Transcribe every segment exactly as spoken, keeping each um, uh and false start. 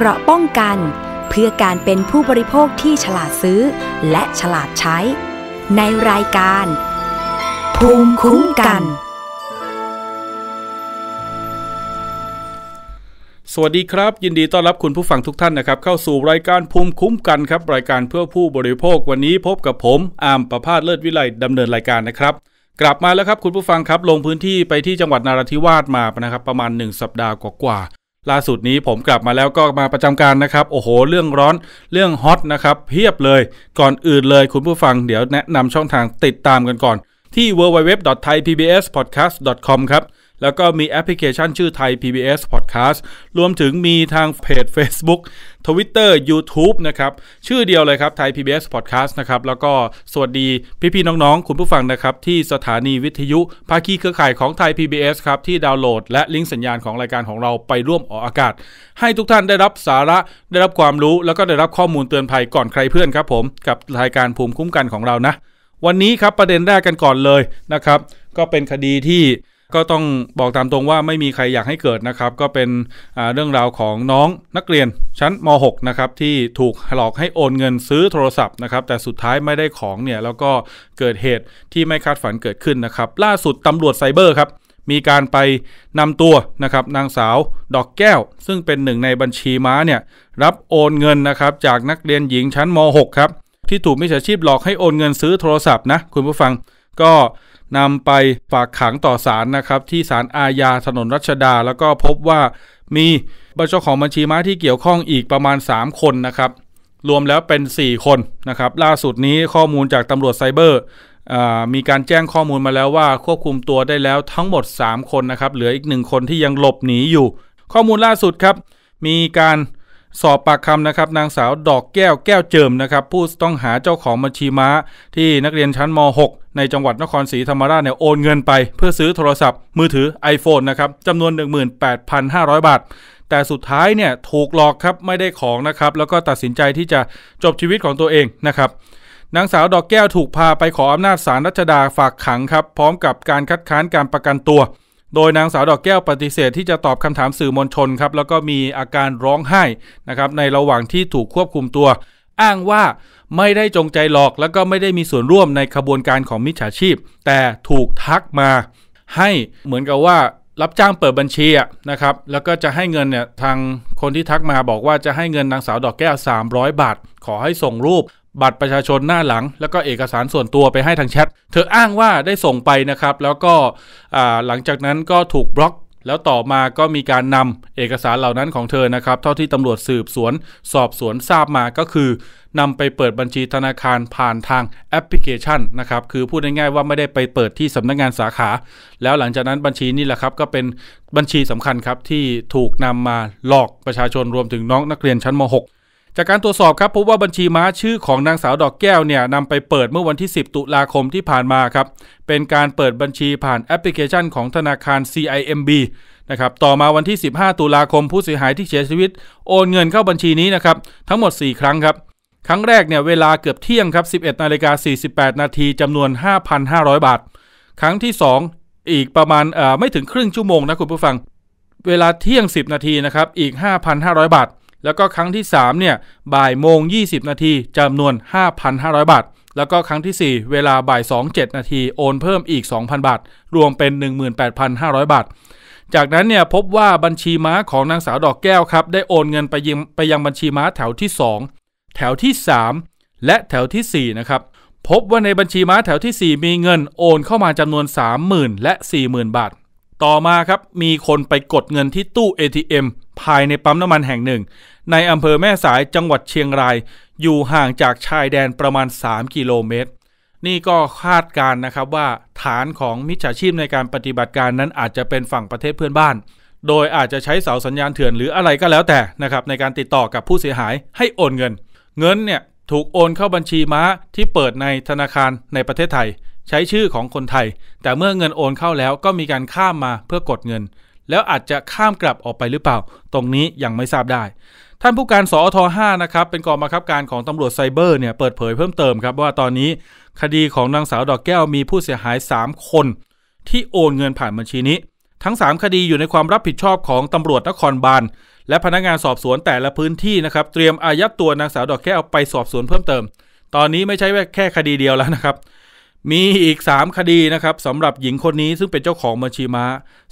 เกราะป้องกันเพื่อการเป็นผู้บริโภคที่ฉลาดซื้อและฉลาดใช้ในรายการภูมิคุ้มกันสวัสดีครับยินดีต้อนรับคุณผู้ฟังทุกท่านนะครับเข้าสู่รายการภูมิคุ้มกันครับรายการเพื่อผู้บริโภควันนี้พบกับผมอาร์มประภาสเลิศวิไลดำเนินรายการนะครับกลับมาแล้วครับคุณผู้ฟังครับลงพื้นที่ไปที่จังหวัดนราธิวาสมานะครับประมาณหนึ่งสัปดาห์กว่าๆล่าสุดนี้ผมกลับมาแล้วก็มาประจำการนะครับโอ้โหเรื่องร้อนเรื่องฮอตนะครับเพียบเลยก่อนอื่นเลยคุณผู้ฟังเดี๋ยวแนะนำช่องทางติดตามกันก่อนที่ ดับเบิลยู ดับเบิลยู ดับเบิลยู ดอท ไทย พี บี เอส พอดแคสต์ ดอท คอม ครับแล้วก็มีแอปพลิเคชันชื่อไทย พี บี เอส Podcast รวมถึงมีทางเพจ Facebook Twitter YouTube นะครับชื่อเดียวเลยครับไทย พี บี เอส Podcast นะครับแล้วก็สวัสดีพี่ๆน้องๆคุณผู้ฟังนะครับที่สถานีวิทยุภาคีเครือข่ายของไทย พี บี เอส ครับที่ดาวน์โหลดและลิงก์สัญญาณของรายการของเราไปร่วมออกอากาศให้ทุกท่านได้รับสาระได้รับความรู้แล้วก็ได้รับข้อมูลเตือนภัยก่อนใครเพื่อนครับผมกับรายการภูมิคุ้มกันของเรานะวันนี้ครับประเด็นแรกกันก่อนเลยนะครับก็เป็นคดีที่ก็ต้องบอกตามตรงว่าไม่มีใครอยากให้เกิดนะครับก็เป็นเรื่องราวของน้องนักเรียนชั้นม หกนะครับที่ถูกหลอกให้โอนเงินซื้อโทรศัพท์นะครับแต่สุดท้ายไม่ได้ของเนี่ยแล้วก็เกิดเหตุที่ไม่คาดฝันเกิดขึ้นนะครับล่าสุดตำรวจไซเบอร์ครับมีการไปนำตัวนะครับนางสาวดอกแก้วซึ่งเป็นหนึ่งในบัญชีม้าเนี่ยรับโอนเงินนะครับจากนักเรียนหญิงชั้นม หกครับที่ถูกมิจฉาชีพหลอกให้โอนเงินซื้อโทรศัพท์นะคุณผู้ฟังก็นำไปฝากขังต่อศาลนะครับที่ศาลอาญาถนนรัชดาแล้วก็พบว่ามีเจ้าของบัญชีม้าที่เกี่ยวข้องอีกประมาณสามคนนะครับรวมแล้วเป็นสี่คนนะครับล่าสุดนี้ข้อมูลจากตำรวจไซเบอร์มีการแจ้งข้อมูลมาแล้วว่าควบคุมตัวได้แล้วทั้งหมดสามคนนะครับเหลืออีกหนึ่งคนที่ยังหลบหนีอยู่ข้อมูลล่าสุดครับมีการสอบปากคำนะครับนางสาวดอกแก้วแก้วเจิมนะครับผู้ต้องหาเจ้าของบัญชีม้าที่นักเรียนชั้นม หกในจังหวัดนครศรีธรรมราชเนี่ยโอนเงินไปเพื่อซื้อโทรศัพท์มือถือ iPhone นะครับจำนวน หนึ่งหมื่นแปดพันห้าร้อย บาทแต่สุดท้ายเนี่ยถูกหลอกครับไม่ได้ของนะครับแล้วก็ตัดสินใจที่จะจบชีวิตของตัวเองนะครับนางสาวดอกแก้วถูกพาไปขออำนาจศาลรัชดาฝากขังครับพร้อมกับการคัดค้านการประกันตัวโดยนางสาวดอกแก้วปฏิเสธที่จะตอบคำถามสื่อมวลชนครับแล้วก็มีอาการร้องไห้นะครับในระหว่างที่ถูกควบคุมตัวอ้างว่าไม่ได้จงใจหลอกแล้วก็ไม่ได้มีส่วนร่วมในขบวนการของมิจฉาชีพแต่ถูกทักมาให้เหมือนกับว่ารับจ้างเปิดบัญชีนะครับแล้วก็จะให้เงินเนี่ยทางคนที่ทักมาบอกว่าจะให้เงินนางสาวดอกแก้วสามร้อยบาทขอให้ส่งรูปบัตรประชาชนหน้าหลังแล้วก็เอกสารส่วนตัวไปให้ทางแชทเธออ้างว่าได้ส่งไปนะครับแล้วก็หลังจากนั้นก็ถูกบล็อกแล้วต่อมาก็มีการนำเอกสารเหล่านั้นของเธอนะครับเท่าที่ตำรวจสืบสวนสอบสวนทราบมาก็คือนำไปเปิดบัญชีธนาคารผ่านทางแอปพลิเคชันนะครับคือพูดง่ายๆว่าไม่ได้ไปเปิดที่สำนักงานสาขาแล้วหลังจากนั้นบัญชีนี่แหละครับก็เป็นบัญชีสำคัญครับที่ถูกนำมาหลอกประชาชนรวมถึงน้องนักเรียนชั้นม หกจากการตรวจสอบครับพบว่าบัญชีม้าชื่อของนางสาวดอกแก้วเนี่ยนำไปเปิดเมื่อวันที่สิบตุลาคมที่ผ่านมาครับเป็นการเปิดบัญชีผ่านแอปพลิเคชันของธนาคาร ซี ไอ เอ็ม บี นะครับต่อมาวันที่สิบห้าตุลาคมผู้เสียหายที่เสียชีวิตโอนเงินเข้าบัญชีนี้นะครับทั้งหมดสี่ครั้งครับครั้งแรกเนี่ยเวลาเกือบเที่ยงครับ สิบเอ็ดนาฬิกาสี่สิบแปดนาทีจำนวน ห้าพันห้าร้อย บาทครั้งที่สองอีกประมาณเอ่อไม่ถึงครึ่งชั่วโมงนะคุณผู้ฟังเวลาเที่ยงสิบนาทีนะครับอีก ห้าพันห้าร้อย บาทแล้วก็ครั้งที่สามเนี่ยบ่ายโมงยี่สิบนาทีจำนวน ห้าพันห้าร้อย บาทแล้วก็ครั้งที่สี่เวลาบ่าย สองโมงเจ็ด นาทีโอนเพิ่มอีก สองพัน บาทรวมเป็น หนึ่งหมื่นแปดพันห้าร้อย บาทจากนั้นเนี่ยพบว่าบัญชีม้าของนางสาวดอกแก้วครับได้โอนเงินไปยังไปยังบัญชีม้าแถวที่สองแถวที่สามและแถวที่สี่นะครับพบว่าในบัญชีม้าแถวที่สี่มีเงินโอนเข้ามาจำนวน สามหมื่น และ สี่หมื่น บาทต่อมาครับมีคนไปกดเงินที่ตู้ เอ ที เอ็ม ภายในปั๊มน้ำมันแห่งหนึ่งในอำเภอแม่สายจังหวัดเชียงรายอยู่ห่างจากชายแดนประมาณสามกิโลเมตรนี่ก็คาดการณ์นะครับว่าฐานของมิจฉาชีพในการปฏิบัติการนั้นอาจจะเป็นฝั่งประเทศเพื่อนบ้านโดยอาจจะใช้เสาสัญญาณเถื่อนหรืออะไรก็แล้วแต่นะครับในการติดต่อกับผู้เสียหายให้โอนเงินเงินเนี่ยถูกโอนเข้าบัญชีม้าที่เปิดในธนาคารในประเทศไทยใช้ชื่อของคนไทยแต่เมื่อเงินโอนเข้าแล้วก็มีการข้ามมาเพื่อกดเงินแล้วอาจจะข้ามกลับออกไปหรือเปล่าตรงนี้ยังไม่ทราบได้ท่านผู้การสอทห้านะครับเป็นกองบังคับการของตำรวจไซเบอร์เนี่ยเปิดเผยเพิ่มเติมครับว่าตอนนี้คดีของนางสาวดอกแก้วมีผู้เสียหายสามคนที่โอนเงินผ่านบัญชีนี้ทั้งสามคดีอยู่ในความรับผิดชอบของตำรวจนครบาล และพนักงานสอบสวนแต่ละพื้นที่นะครับเตรียมอายัดตัวนางสาวดอกแก้วไปสอบสวนเพิ่มเติมตอนนี้ไม่ใช่แค่คดีเดียวแล้วนะครับมีอีกสามคดีนะครับสำหรับหญิงคนนี้ซึ่งเป็นเจ้าของบัญชีม้า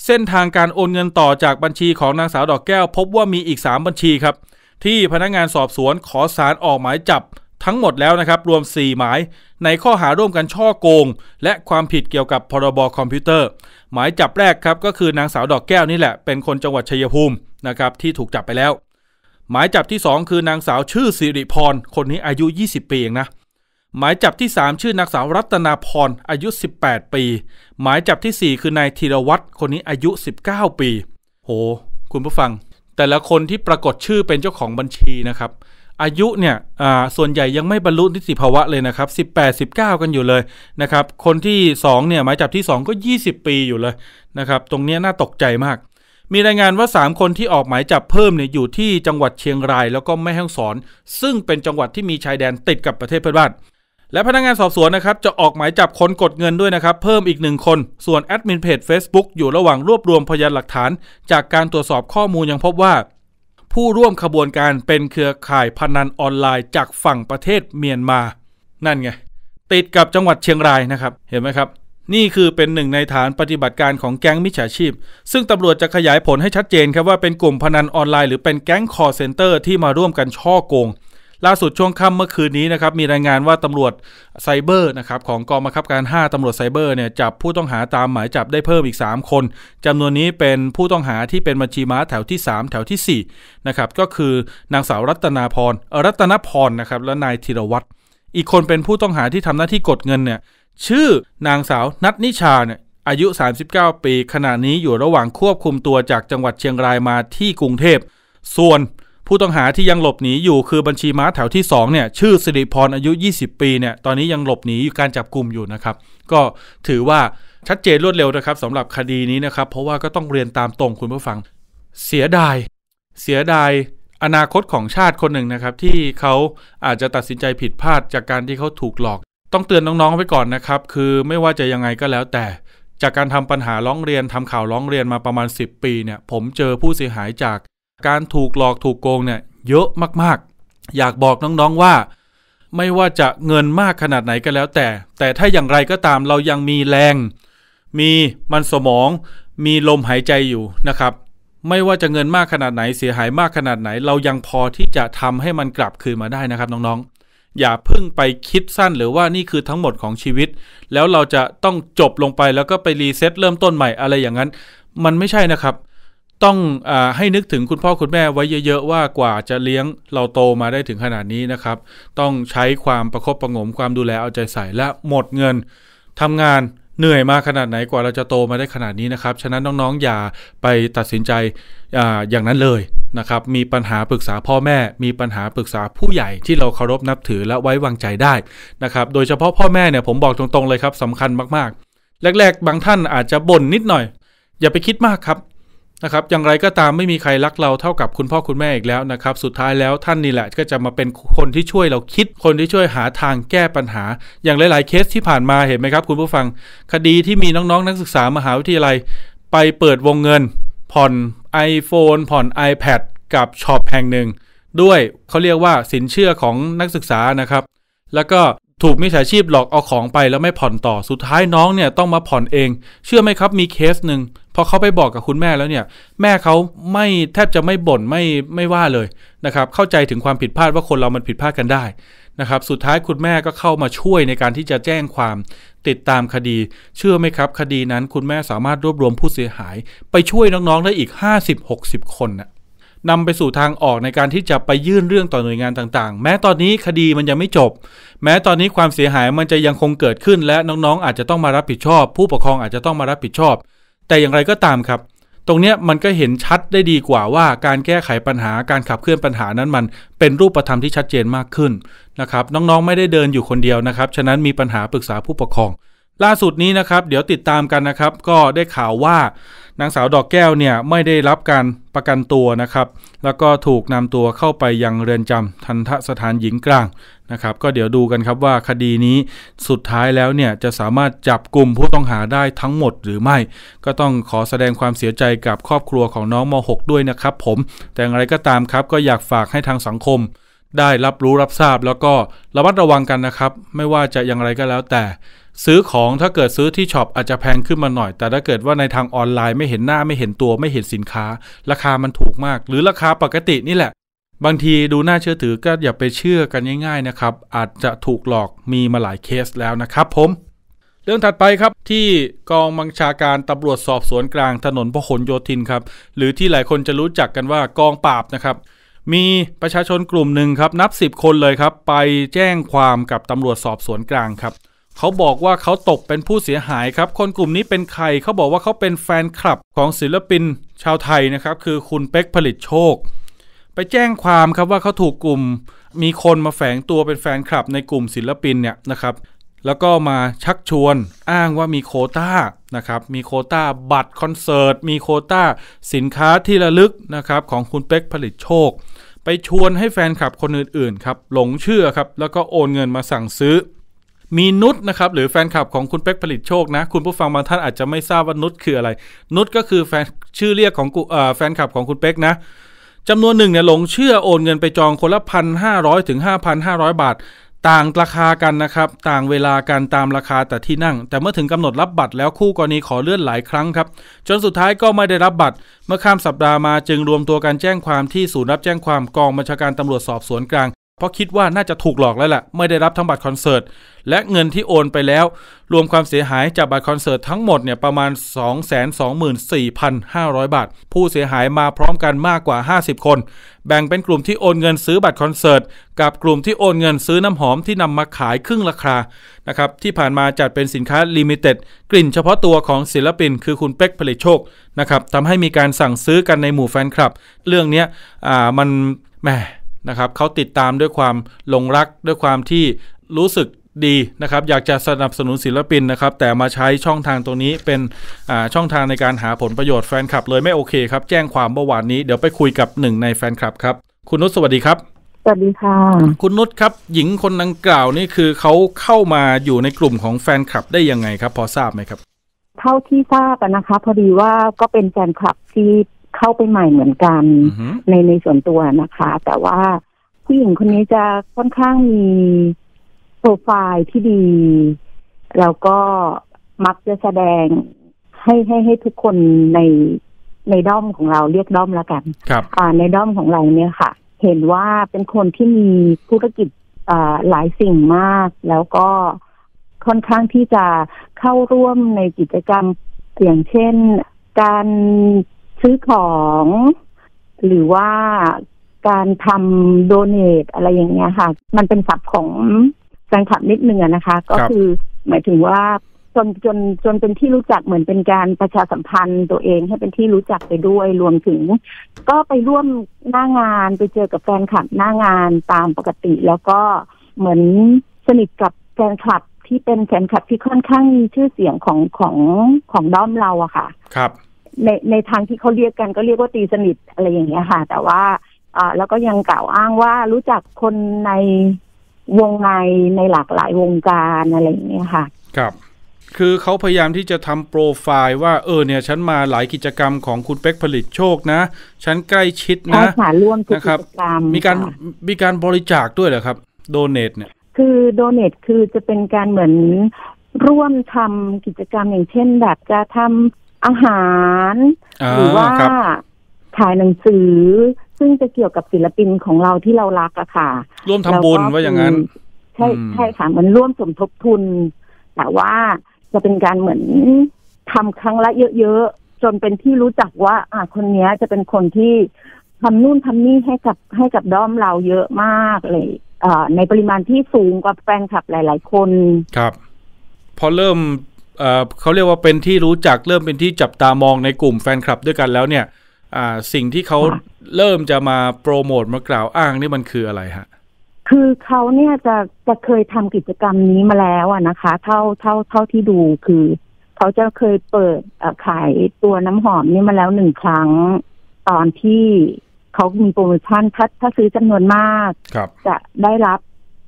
เส้นทางการโอนเงินต่อจากบัญชีของนางสาวดอกแก้วพบว่ามีอีกสามบัญชีครับที่พนักงานสอบสวนขอศาลออกหมายจับทั้งหมดแล้วนะครับรวมสี่หมายในข้อหาร่วมกันช่อโกงและความผิดเกี่ยวกับพรบคอมพิวเตอร์หมายจับแรกครับก็คือนางสาวดอกแก้วนี่แหละเป็นคนจังหวัดชัยภูมินะครับที่ถูกจับไปแล้วหมายจับที่สองคือนางสาวชื่อสิริพรคนนี้อายุยี่สิบปีเองนะหมายจับที่สามชื่อนางสาวรัตนาพรอายุสิบแปดปีหมายจับที่สี่คือนายธีรวัตรคนนี้อายุสิบเก้าปีโหคุณผู้ฟังแต่ละคนที่ปรากฏชื่อเป็นเจ้าของบัญชีนะครับอายุเนี่ยส่วนใหญ่ยังไม่บรรลุนิติภาวะเลยนะครับสิบแปด สิบเก้ากันอยู่เลยนะครับคนที่สองเนี่ยหมายจับที่สองก็ยี่สิบปีอยู่เลยนะครับตรงนี้น่าตกใจมากมีรายงานว่าสามคนที่ออกหมายจับเพิ่มเนี่ยอยู่ที่จังหวัดเชียงรายแล้วก็แม่ฮ่องสอนซึ่งเป็นจังหวัดที่มีชายแดนติดกับประเทศเพื่อนบ้านและพนักงานสอบสวนนะครับจะออกหมายจับคนกดเงินด้วยนะครับเพิ่มอีกหนึ่งคนส่วนแอดมินเพจ Facebook อยู่ระหว่างรวบรวมพยานหลักฐานจากการตรวจสอบข้อมูลยังพบว่าผู้ร่วมขบวนการเป็นเครือข่ายพนันออนไลน์จากฝั่งประเทศเมียนมานั่นไงติดกับจังหวัดเชียงรายนะครับเห็นไหมครับนี่คือเป็นหนึ่งในฐานปฏิบัติการของแก๊งมิจฉาชีพซึ่งตำรวจจะขยายผลให้ชัดเจนครับว่าเป็นกลุ่มพนันออนไลน์หรือเป็นแก๊งคอลเซ็นเตอร์ที่มาร่วมกันช่อโกงล่าสุดช่วงค่ำเมื่อคืนนี้นะครับมีรายงานว่าตำรวจไซเบอร์นะครับของกองบังคับการห้าตำรวจไซเบอร์เนี่ยจับผู้ต้องหาตามหมายจับได้เพิ่มอีกสามคนจำนวนนี้เป็นผู้ต้องหาที่เป็นบัญชีม้าแถวที่สามแถวที่สี่นะครับก็คือนางสาวรัตนาพรรัตนพรนะครับและนายธีรวัตรอีกคนเป็นผู้ต้องหาที่ทำหน้าที่กดเงินเนี่ยชื่อนางสาวณัฐนิชาเนี่ยอายุสามสิบเก้าปีขณะนี้อยู่ระหว่างควบคุมตัวจากจังหวัดเชียงรายมาที่กรุงเทพส่วนผู้ต้องหาที่ยังหลบหนีอยู่คือบัญชีม้าแถวที่สองเนี่ยชื่อสิริพรอายุยี่สิบปีเนี่ยตอนนี้ยังหลบหนีอยู่การจับกุมอยู่นะครับก็ถือว่าชัดเจนรวดเร็วนะครับสำหรับคดีนี้นะครับเพราะว่าก็ต้องเรียนตามตรงคุณผู้ฟังเสียดายเสียดายอนาคตของชาติคนหนึ่งนะครับที่เขาอาจจะตัดสินใจผิดพลาดจากการที่เขาถูกหลอกต้องเตือนน้องๆไว้ก่อนนะครับคือไม่ว่าจะยังไงก็แล้วแต่จากการทำปัญหาร้องเรียนทำข่าวร้องเรียนมาประมาณสิบปีเนี่ยผมเจอผู้เสียหายจากการถูกหลอกถูกโกงเนี่ยเยอะมากๆอยากบอกน้องๆว่าไม่ว่าจะเงินมากขนาดไหนก็แล้วแต่แต่ถ้าอย่างไรก็ตามเรายังมีแรงมีมันสมองมีลมหายใจอยู่นะครับไม่ว่าจะเงินมากขนาดไหนเสียหายมากขนาดไหนเรายังพอที่จะทำให้มันกลับคืนมาได้นะครับน้องๆอย่าเพิ่งไปคิดสั้นหรือว่านี่คือทั้งหมดของชีวิตแล้วเราจะต้องจบลงไปแล้วก็ไปรีเซ็ตเริ่มต้นใหม่อะไรอย่างนั้นมันไม่ใช่นะครับต้องอให้นึกถึงคุณพ่อคุณแม่ไว้เยอะๆว่ากว่าจะเลี้ยงเราโตมาได้ถึงขนาดนี้นะครับต้องใช้ความประคบประหงมความดูแลเอาใจใส่และหมดเงินทำงานเหนื่อยมาขนาดไหนกว่าเราจะโตมาได้ขนาดนี้นะครับฉะนั้นน้องๆอย่าไปตัดสินใจ อ, อย่างนั้นเลยนะครับมีปัญหาปรึกษาพ่อแม่มีปัญหาปรึกษาผู้ใหญ่ที่เราเคารพนับถือและไว้วางใจได้นะครับโดยเฉพาะพ่อแม่เนี่ยผมบอกตรงๆเลยครับสำคัญมากๆแรกๆบางท่านอาจจะบ่นนิดหน่อยอย่าไปคิดมากครับนะครับอย่างไรก็ตามไม่มีใครรักเราเท่ากับคุณพ่อคุณแม่อีกแล้วนะครับสุดท้ายแล้วท่านนี่แหละก็จะมาเป็นคนที่ช่วยเราคิดคนที่ช่วยหาทางแก้ปัญหาอย่างหลายๆเคสที่ผ่านมาเห็นไหมครับคุณผู้ฟังคดีที่มีน้องๆนักศึกษามหาวิทยาลัยไปเปิดวงเงินผ่อน iPhone ผ่อน iPad กับช็อปแห่งหนึ่งด้วยเขาเรียกว่าสินเชื่อของนักศึกษานะครับแล้วก็ถูกมิจฉาชีพหลอกเอาของไปแล้วไม่ผ่อนต่อสุดท้ายน้องเนี่ยต้องมาผ่อนเองเชื่อไหมครับมีเคสหนึ่งพอเขาไปบอกกับคุณแม่แล้วเนี่ยแม่เขาไม่แทบจะไม่บ่นไม่ไม่ว่าเลยนะครับเข้าใจถึงความผิดพลาดว่าคนเรามันผิดพลาดกันได้นะครับสุดท้ายคุณแม่ก็เข้ามาช่วยในการที่จะแจ้งความติดตามคดีเชื่อไหมครับคดีนั้นคุณแม่สามารถรวบรวมผู้เสียหายไปช่วยน้องๆได้อีก ห้าสิบ หกสิบ คนนะนำไปสู่ทางออกในการที่จะไปยื่นเรื่องต่อหน่วยงานต่างๆแม้ตอนนี้คดีมันยังไม่จบแม้ตอนนี้ความเสียหายมันจะยังคงเกิดขึ้นและน้องๆอาจจะต้องมารับผิดชอบผู้ปกครองอาจจะต้องมารับผิดชอบแต่อย่างไรก็ตามครับตรงนี้มันก็เห็นชัดได้ดีกว่าว่าการแก้ไขปัญหาการขับเคลื่อนปัญหานั้นมันเป็นรูปธรรมที่ชัดเจนมากขึ้นนะครับน้องๆไม่ได้เดินอยู่คนเดียวนะครับฉะนั้นมีปัญหาปรึกษาผู้ปกครองล่าสุดนี้นะครับเดี๋ยวติดตามกันนะครับก็ได้ข่าวว่า นางสาวดอกแก้วเนี่ยไม่ได้รับการประกันตัวนะครับแล้วก็ถูกนำตัวเข้าไปยังเรือนจำทัณฑสถานหญิงกลางนะครับก็เดี๋ยวดูกันครับว่าคดีนี้สุดท้ายแล้วเนี่ยจะสามารถจับกลุ่มผู้ต้องหาได้ทั้งหมดหรือไม่ก็ต้องขอแสดงความเสียใจกับครอบครัวของน้องม หก ด้วยนะครับผมแต่อย่างไรก็ตามครับก็อยากฝากให้ทางสังคมได้รับรู้รับทราบแล้วก็ระมัดระวังกันนะครับไม่ว่าจะอย่างไรก็แล้วแต่ซื้อของถ้าเกิดซื้อที่ช็อปอาจจะแพงขึ้นมาหน่อยแต่ถ้าเกิดว่าในทางออนไลน์ไม่เห็นหน้าไม่เห็นตัวไม่เห็นสินค้าราคามันถูกมากหรือราคาปกตินี่แหละบางทีดูน่าเชื่อถือก็อย่าไปเชื่อกันง่ายๆนะครับอาจจะถูกหลอกมีมาหลายเคสแล้วนะครับผมเรื่องถัดไปครับที่กองบัญชาการตำรวจสอบสวนกลางถนนพหลโยธินครับหรือที่หลายคนจะรู้จักกันว่ากองปราบนะครับมีประชาชนกลุ่มหนึ่งครับนับสิบคนเลยครับไปแจ้งความกับตำรวจสอบสวนกลางครับเขาบอกว่าเขาตกเป็นผู้เสียหายครับคนกลุ่มนี้เป็นใครเขาบอกว่าเขาเป็นแฟนคลับของศิลปินชาวไทยนะครับคือคุณเป๊กผลิตโชคไปแจ้งความครับว่าเขาถูกกลุ่มมีคนมาแฝงตัวเป็นแฟนคลับในกลุ่มศิลปินเนี่ยนะครับแล้วก็มาชักชวนอ้างว่ามีโควต้านะครับมีโควต้าบัตรคอนเสิร์ตมีโควต้าสินค้าที่ระลึกนะครับของคุณเป๊กผลิตโชคไปชวนให้แฟนคลับคนอื่นๆครับหลงเชื่อครับแล้วก็โอนเงินมาสั่งซื้อมีนุชนะครับหรือแฟนคลับของคุณเป๊กผลิตโชคนะคุณผู้ฟังบางท่านอาจจะไม่ทราบว่านุชคืออะไรนุชก็คือแฟนชื่อเรียกของเอ่อแฟนคลับของคุณเป๊กนะจำนวนหนึ่งเนี่ยหลงเชื่อโอนเงินไปจองคนละ หนึ่งพันห้าร้อย ถึง ห้าพันห้าร้อย บาทต่างราคากันนะครับต่างเวลากันตามราคาแต่ที่นั่งแต่เมื่อถึงกำหนดรับบัตรแล้วคู่กรณีขอเลื่อนหลายครั้งครับจนสุดท้ายก็ไม่ได้รับบัตรเมื่อข้ามสัปดาห์มาจึงรวมตัวกันแจ้งความที่ศูนย์รับแจ้งความกองบัญชาการตำรวจสอบสวนกลางเพราะคิดว่าน่าจะถูกหลอกแล้วแหละไม่ได้รับทั้งบัตรคอนเสิร์ตและเงินที่โอนไปแล้วรวมความเสียหายจากบัตรคอนเสิร์ตทั้งหมดเนี่ยประมาณ สองแสนสองหมื่นสี่พันห้าร้อย บาทผู้เสียหายมาพร้อมกันมากกว่าห้าสิบคนแบ่งเป็นกลุ่มที่โอนเงินซื้อบัตรคอนเสิร์ตกับกลุ่มที่โอนเงินซื้อน้ำหอมที่นำมาขายครึ่งราคานะครับที่ผ่านมาจัดเป็นสินค้าลิมิเต็ดกลิ่นเฉพาะตัวของศิลปินคือคุณเป๊กผลิตโชคนะครับทำให้มีการสั่งซื้อกันในหมู่แฟนคลับเรื่องนี้อ่ามันแหมนะครับเขาติดตามด้วยความหลงรักด้วยความที่รู้สึกดีนะครับอยากจะสนับสนุนศิลปินนะครับแต่มาใช้ช่องทางตรงนี้เป็นช่องทางในการหาผลประโยชน์แฟนคลับเลยไม่โอเคครับแจ้งความเมื่อวานนี้เดี๋ยวไปคุยกับหนึ่งในแฟนคลับครับคุณนุชสวัสดีครับสวัสดีค่ะคุณนุชครับหญิงคนดังกล่าวนี่คือเขาเข้ามาอยู่ในกลุ่มของแฟนคลับได้ยังไงครับพอทราบไหมครับเท่าที่ทราบนะคะพอดีว่าก็เป็นแฟนคลับที่เข้าไปใหม่เหมือนกัน uh-huh. ในในส่วนตัวนะคะแต่ว่าผู้หญิงคนนี้จะค่อนข้างมีโปรไฟล์ที่ดีแล้วก็มักจะแสดงให้ให้ให้ทุกคนในในด้อมของเราเรียกด้อมแล้วกันในด้อมของเราเนี่ยค่ะเห็นว่าเป็นคนที่มีธุรกิจหลายสิ่งมากแล้วก็ค่อนข้างที่จะเข้าร่วมในกิจกรรมอย่างเช่นการซื้อของหรือว่าการทำโดเนทอะไรอย่างเงี้ยค่ะมันเป็นศัพท์ของแฟนคลับนิดนึงนะคะก็คือหมายถึงว่าจนจนจนเป็นที่รู้จักเหมือนเป็นการประชาสัมพันธ์ตัวเองให้เป็นที่รู้จักไปด้วยรวมถึงก็ไปร่วมหน้างานไปเจอกับแฟนคลับหน้างานตามปกติแล้วก็เหมือนสนิทกับแฟนคลับที่เป็นแฟนคลับที่ค่อนข้างมีชื่อเสียงของของของด้อมเราอะค่ะครับในในทางที่เขาเรียกกันก็เรียกว่าตีสนิทอะไรอย่างเงี้ยค่ะแต่ว่าอ่าแล้วก็ยังกล่าวอ้างว่ารู้จักคนในวงในในหลากหลายวงการอะไรอย่างเงี้ยค่ะครับคือเขาพยายามที่จะทำโปรไฟล์ว่าเออเนี่ยฉันมาหลายกิจกรรมของคุณเป๊กผลิตโชคนะฉันใกล้ชิดนะร่วมกิจกรรมมีการมีการบริจาคด้วยเหรอครับโดเนทเนี่ยคือโดเนทคือจะเป็นการเหมือนร่วมทำกิจกรรมอย่างเช่นแบบจะทำอาหารหรือว่าขายหนังสือซึ่งจะเกี่ยวกับศิลปินของเราที่เรารักอะค่ะร่วมทำบุญว่าอย่างนั้นใช่ใช่ค่ะมันร่วมสมทบทุนแต่ว่าจะเป็นการเหมือนทำครั้งละเยอะๆจนเป็นที่รู้จักว่าอ่ะคนนี้จะเป็นคนที่ทำนู่นทำนี่ให้กับให้กับด้อมเราเยอะมากเลยในปริมาณที่สูงกว่าแฟนคลับหลายๆคนครับพอเริ่มเ, เขาเรียกว่าเป็นที่รู้จักเริ่มเป็นที่จับตามองในกลุ่มแฟนคลับด้วยกันแล้วเนี่ยสิ่งที่เขาเริ่มจะมาโปรโมทมากล่าวอ้างนี่มันคืออะไรฮะคือเขาเนี่ยจะจะเคยทำกิจกรรมนี้มาแล้วนะคะเท่าเท่าเท่าที่ดูคือ เขาจะเคยเปิดขายตัวน้ำหอมนี่มาแล้วหนึ่งครั้งตอนที่เขามีโปรโมชั่นถ้าถ้าซื้อจำนวนมากจะได้รับ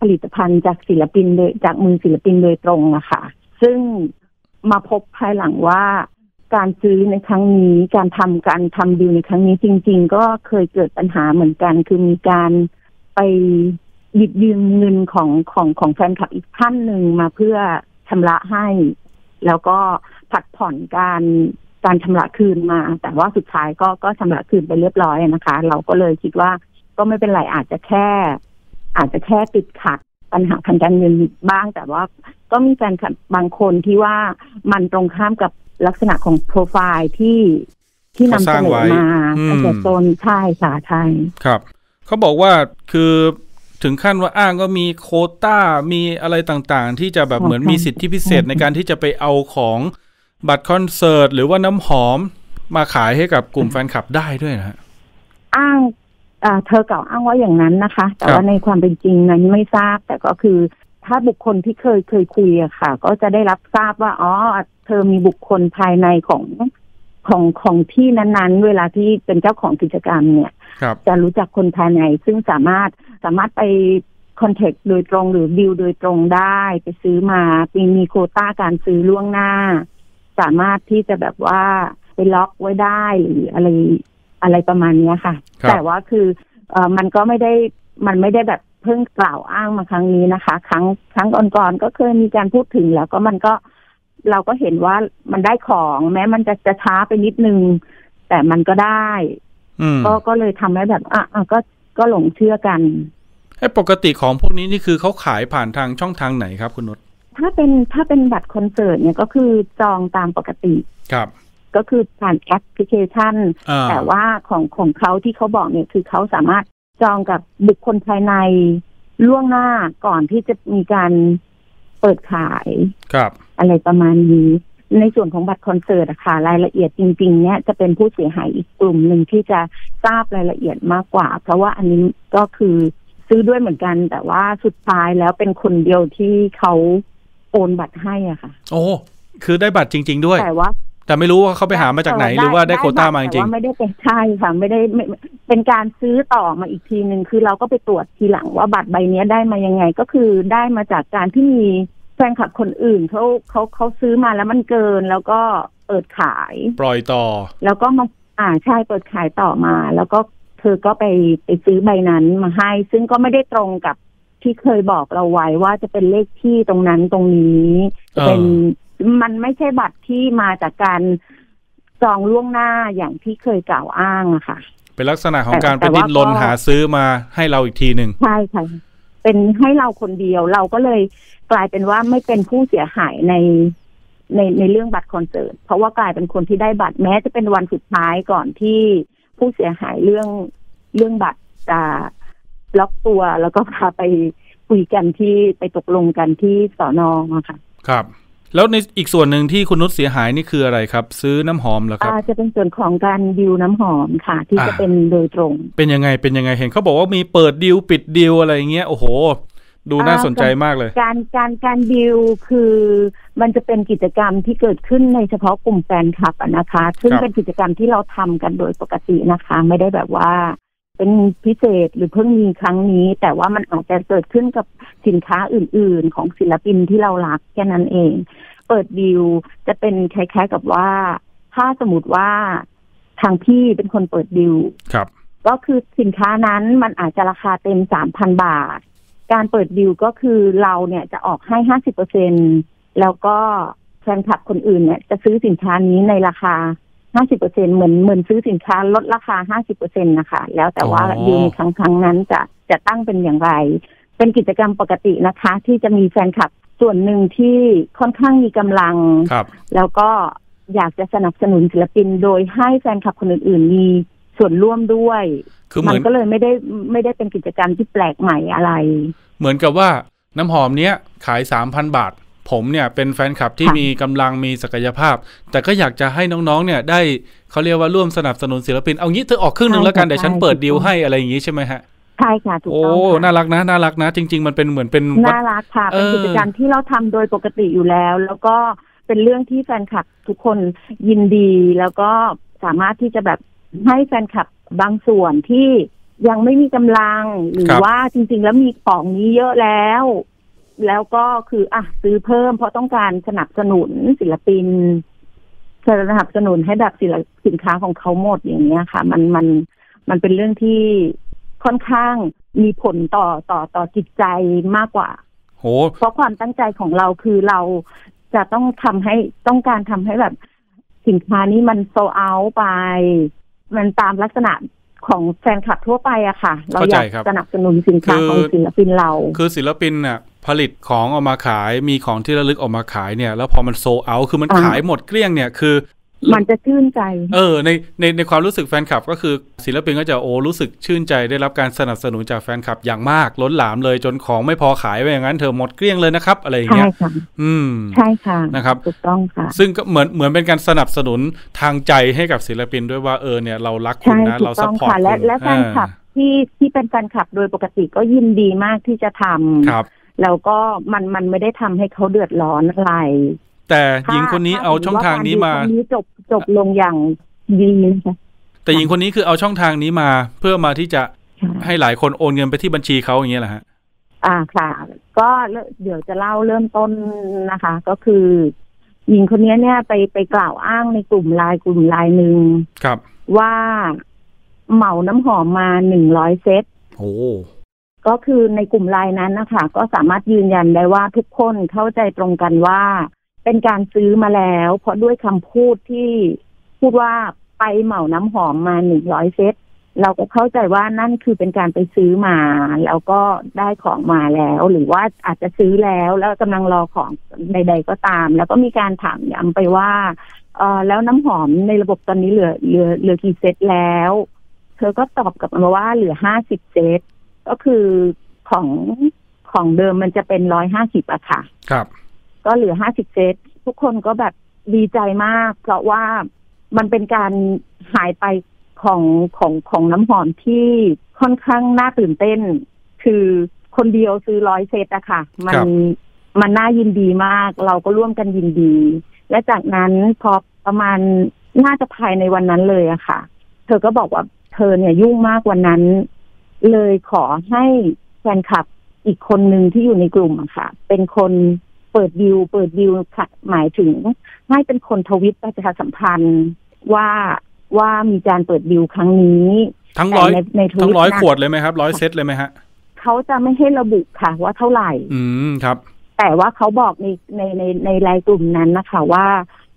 ผลิตภัณฑ์จากศิลปินโดยจากมือศิลปินโดยตรงอะค่ะซึ่งมาพบภายหลังว่าการซื้อในครั้งนี้การทำการทำดีลในครั้งนี้จริงๆก็เคยเกิดปัญหาเหมือนกันคือมีการไปหยิบยืมเงินของของของแฟนคลับอีกท่านหนึ่งมาเพื่อชำระให้แล้วก็ผัดผ่อนการการชำระคืนมาแต่ว่าสุดท้ายก็ก็ชำระคืนไปเรียบร้อยนะคะเราก็เลยคิดว่าก็ไม่เป็นไรอาจจะแค่อาจจะแค่ติดขัดปัญหาทางการเงินบ้างแต่ว่าก็มีแฟนคลับบางคนที่ว่ามันตรงข้ามกับลักษณะของโปรไฟล์ที่ที่นำเสนอมาเป็นตัวตนใช่สาไทยครับเขาบอกว่าคือถึงขั้นว่าอ้างก็มีโควต้ามีอะไรต่างๆที่จะแบบเหมือนมีสิทธิพิเศษในการที่จะไปเอาของบัตรคอนเสิร์ตหรือว่าน้ำหอมมาขายให้กับกลุ่มแฟนคลับได้ด้วยนะอ้างเธอเก่าอ้างว่าอย่างนั้นนะคะแต่ว่าในความเป็นจริงนั้นไม่ทราบแต่ก็คือถ้าบุคคลที่เคยเคยคุยอะค่ะก็จะได้รับทราบว่าอ๋อเธอมีบุคคลภายในของของของที่นั้นๆเวลาที่เป็นเจ้าของกิจกรรมเนี่ยจะรู้จักคนภายในซึ่งสามารถสามารถไปคอนแทคโดยตรงหรือดิวโดยตรงได้ไปซื้อมามีมีโควต้าการซื้อล่วงหน้าสามารถที่จะแบบว่าไปล็อกไว้ได้หรืออะไรอะไรประมาณนี้ค่ะแต่ว่าคือเอ่อมันก็ไม่ได้มันไม่ได้แบบเพิ่งกล่าวอ้างมาครั้งนี้นะคะครั้งครั้งก่อนๆก็เคยมีการพูดถึงแล้วก็มันก็เราก็เห็นว่ามันได้ของแม้มันจะจะช้าไปนิดนึงแต่มันก็ได้ก็ก็เลยทำให้แบบอ่ะก็ก็หลงเชื่อกันไอ้ปกติของพวกนี้นี่คือเขาขายผ่านทางช่องทางไหนครับคุณนุชถ้าเป็นถ้าเป็นบัตรคอนเสิร์ตเนี่ยก็คือจองตามปกติครับก็คือผ่านแอปพลิเคชันแต่ว่าของของเขาที่เขาบอกเนี่ยคือเขาสามารถจองกับบุคคลภายในล่วงหน้าก่อนที่จะมีการเปิดขายครับอะไรประมาณนี้ในส่วนของบัตรคอนเสิร์ตอะค่ะรายละเอียดจริงๆเนี่ยจะเป็นผู้เสียหายอีกกลุ่มหนึ่งที่จะทราบรายละเอียดมากกว่าเพราะว่าอันนี้ก็คือซื้อด้วยเหมือนกันแต่ว่าสุดท้ายแล้วเป็นคนเดียวที่เขาโอนบัตรให้อะค่ะโอ้คือได้บัตรจริงๆด้วยแต่ว่าแต่ไม่รู้ว่าเขาไปหามาจากไหนหรือว่าได้โควต้ามาจริงๆไม่ได้เป็นใช่ค่ะไม่ได้เป็นการซื้อต่อมาอีกทีนึงคือเราก็ไปตรวจทีหลังว่าบัตรใบนี้ได้มายังไงก็คือได้มาจากการที่มีแฟนคลับคนอื่นเขาเขาเขาซื้อมาแล้วมันเกินแล้วก็เปิดขายปล่อยต่อแล้วก็มาอ่าใช่เปิดขายต่อมาแล้วก็เธอก็ไปไปซื้อใบนั้นมาให้ซึ่งก็ไม่ได้ตรงกับที่เคยบอกเราไว้ว่าจะเป็นเลขที่ตรงนั้นตรงนี้เป็นมันไม่ใช่บัตรที่มาจากการจองล่วงหน้าอย่างที่เคยกล่าวอ้างอะค่ะเป็นลักษณะของการไปดิ้นรนหาซื้อมาให้เราอีกทีหนึ่งใช่ค่ะเป็นให้เราคนเดียวเราก็เลยกลายเป็นว่าไม่เป็นผู้เสียหายในในในเรื่องบัตรคอนเสิร์ตเพราะว่ากลายเป็นคนที่ได้บัตรแม้จะเป็นวันสุดท้ายก่อนที่ผู้เสียหายเรื่องเรื่องบัตรจะล็อกตัวแล้วก็พาไปคุยกันที่ไปตกลงกันที่สน.ค่ะครับแล้วในอีกส่วนหนึ่งที่คุณนุชเสียหายนี่คืออะไรครับซื้อน้ำหอมเหรอครับจะเป็นส่วนของการดิวน้ำหอมค่ะที่จะเป็นโดยตรงเป็นยังไงเป็นยังไงเห็นเขาบอกว่ามีเปิดดิวปิดดิวอะไรเงี้ยโอ้โหดูน่าสนใจมากเลยการการการดิวคือมันจะเป็นกิจกรรมที่เกิดขึ้นในเฉพาะกลุ่มแฟนคลับนะคะซึ่งเป็นกิจกรรมที่เราทำกันโดยปกตินะคะไม่ได้แบบว่าเป็นพิเศษหรือเพิ่งมีครั้งนี้แต่ว่ามันอาจจะเกิดขึ้นกับสินค้าอื่นๆของศิลปินที่เรารักแค่นั้นเองเปิดดิวจะเป็นคล้ายๆกับว่าถ้าสมมติว่าทางพี่เป็นคนเปิดดิวก็คือสินค้านั้นมันอาจจะราคาเต็ม สามพัน บาทการเปิดดิวก็คือเราเนี่ยจะออกให้ ห้าสิบเปอร์เซ็นต์ แล้วก็แฟนคลับคนอื่นเนี่ยจะซื้อสินค้านี้ในราคาห้าสิบเปอร์เซ็นต์ เหมือนเหมือนซื้อสินค้าลดราคา ห้าสิบเปอร์เซ็นต์ นะคะแล้วแต่ว่าดิวในครั้งๆนั้นจะจะตั้งเป็นอย่างไรเป็นกิจกรรมปกตินะคะที่จะมีแฟนคลับส่วนหนึ่งที่ค่อนข้างมีกำลังแล้วก็อยากจะสนับสนุนศิลปินโดยให้แฟนคลับคนอื่นๆมีส่วนร่วมด้วยมันก็เลยไม่ได้ไม่ได้เป็นกิจกรรมที่แปลกใหม่อะไรเหมือนกับว่าน้ำหอมเนี้ยขาย สามพัน บาทผมเนี่ยเป็นแฟนคลับที่มีกำลังมีศักยภาพแต่ก็อยากจะให้น้องๆเนี่ยได้เขาเรียกว่าร่วมสนับสนุนศิลปินเอางี้เธอออกครึ่งนึงแล้วกันเดี๋ยวฉันเปิดดีลให้อะไรอย่างงี้ใช่ไหมฮะใช่ค่ะถูกต้องโอ้น่ารักนะน่ารักนะจริงๆมันเป็นเหมือนเป็นน่ารักค่ะเป็นกิจกรรมที่เราทำโดยปกติอยู่แล้วแล้วก็ เป็นเรื่องที่แฟนคลับทุกคนยินดีแล้วก็สามารถที่จะแบบให้แฟนคลับบางส่วนที่ยังไม่มีกำลังหรือว่าจริงๆแล้วมีของนี้เยอะแล้วแล้วก็คืออ่ะซื้อเพิ่มเพราะต้องการสนับสนุนศิลปินสนับสนุนให้แบบสินค้าของเขาหมดอย่างเงี้ยค่ะมันมันมันเป็นเรื่องที่ค่อนข้างมีผลต่อต่อต่อจิตใจมากกว่าโหเพราะความตั้งใจของเราคือเราจะต้องทำให้ต้องการทำให้แบบสินค้านี้มันโซเอาไปมันตามลักษณะของแฟนคลับทั่วไปอะค่ะเราอยากสนับสนุนสินค้าของศิลปินเราคือศิลปินอะผลิตของออกมาขายมีของที่ระลึกออกมาขายเนี่ยแล้วพอมันโซเอาคือมันขายหมดเกลี้ยงเนี่ยคือมันจะชื่นใจเออในในในความรู้สึกแฟนคลับก็คือศิลปินก็จะโอ้รู้สึกชื่นใจได้รับการสนับสนุนจากแฟนคลับอย่างมากล้นหลามเลยจนของไม่พอขายไปอย่างนั้นเธอหมดเกลี้ยงเลยนะครับอะไรอย่างเงี้ยใช่ค่ะอืมใช่ค่ะนะครับถูกต้องค่ะซึ่งก็เหมือนเหมือนเป็นการสนับสนุนทางใจให้กับศิลปินด้วยว่าเออเนี่ยเรารักคุณนะเราซัพพอร์ตคุณและและแฟนคลับที่ที่เป็นแฟนคลับโดยปกติก็ยินดีมากที่จะทำครับแล้วก็มันมันไม่ได้ทำให้เขาเดือดร้อนอะไรแต่หญิงคนนี้เอาช่องทางนี้มาจบจบลงอย่างดีนะคะแต่หญิงคนนี้คือเอาช่องทางนี้มาเพื่อมาที่จะให้หลายคนโอนเงินไปที่บัญชีเขาอย่างเงี้ยแหละฮะอ่าค่ะก็เดี๋ยวจะเล่าเริ่มต้นนะคะก็คือหญิงคนนี้เนี่ยไปไปกล่าวอ้างในกลุ่มไลน์กลุ่มไลน์หนึ่งครับว่าเหมาน้ำหอมมาหนึ่งร้อยเซตโอ้ก็คือในกลุ่มไลน์นั้นนะคะก็สามารถยืนยันได้ว่าทุกคนเข้าใจตรงกันว่าเป็นการซื้อมาแล้วเพราะด้วยคำพูดที่พูดว่าไปเหมาน้ำหอมมาหนึ่งร้อยเซตเราก็เข้าใจว่านั่นคือเป็นการไปซื้อมาแล้วก็ได้ของมาแล้วหรือว่าอาจจะซื้อแล้วแล้วกำลังรอของใดๆก็ตามแล้วก็มีการถามย้ำไปว่าเออแล้วน้ำหอมในระบบตอนนี้เหลือเหลือเหลือกี่เซตแล้วเธอก็ตอบกลับมาว่าเหลือห้าสิบเซตก็คือของของเดิมมันจะเป็นร้อยห้าสิบอะค่ะครับก็เหลือห้าสิบเซตทุกคนก็แบบดีใจมากเพราะว่ามันเป็นการหายไปของของของน้ำหอมที่ค่อนข้างน่าตื่นเต้นคือคนเดียวซื้อร้อยเซตอะค่ะมันมันน่ายินดีมากเราก็ร่วมกันยินดีและจากนั้นพอประมาณน่าจะภายในวันนั้นเลยอะค่ะเธอก็บอกว่าเธอเนี่ยยุ่งมากวันนั้นเลยขอให้แฟนคลับอีกคนหนึ่งที่อยู่ในกลุ่มอะค่ะเป็นคนเปิดดิวเปิดดิวหมายถึงให้เป็นคนทวิตประชาสัมพันธ์ว่าว่ามีการเปิดดิวครั้งนี้ทั้งร้อยทั้งร้อยขวดเลยไหมครับร้อยเซตเลยไหมฮะเขาจะไม่ให้ระบุค่ะว่าเท่าไหร่อืมครับแต่ว่าเขาบอกในในในในรายกลุ่มนั้นนะคะว่า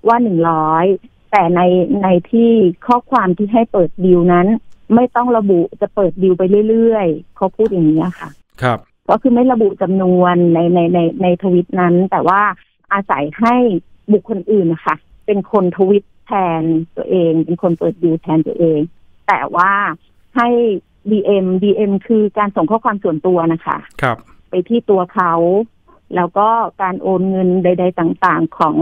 ว่าหนึ่งร้อยแต่ในในที่ข้อความที่ให้เปิดดิวนั้นไม่ต้องระบุจะเปิดดิวไปเรื่อยๆเขาพูดอย่างนี้ค่ะครับก็คือไม่ระบุจำนวนในในในในทวิตนั้นแต่ว่าอาศัยให้บุคคลอื่นนะคะเป็นคนทวิตแทนตัวเองเป็นคนเปิดดิวแทนตัวเองแต่ว่าให้ ดี เอ็ม ดี เอ็ม คือการส่งข้อความส่วนตัวนะคะครับไปที่ตัวเขาแล้วก็การโอนเงินใดๆต่างๆของ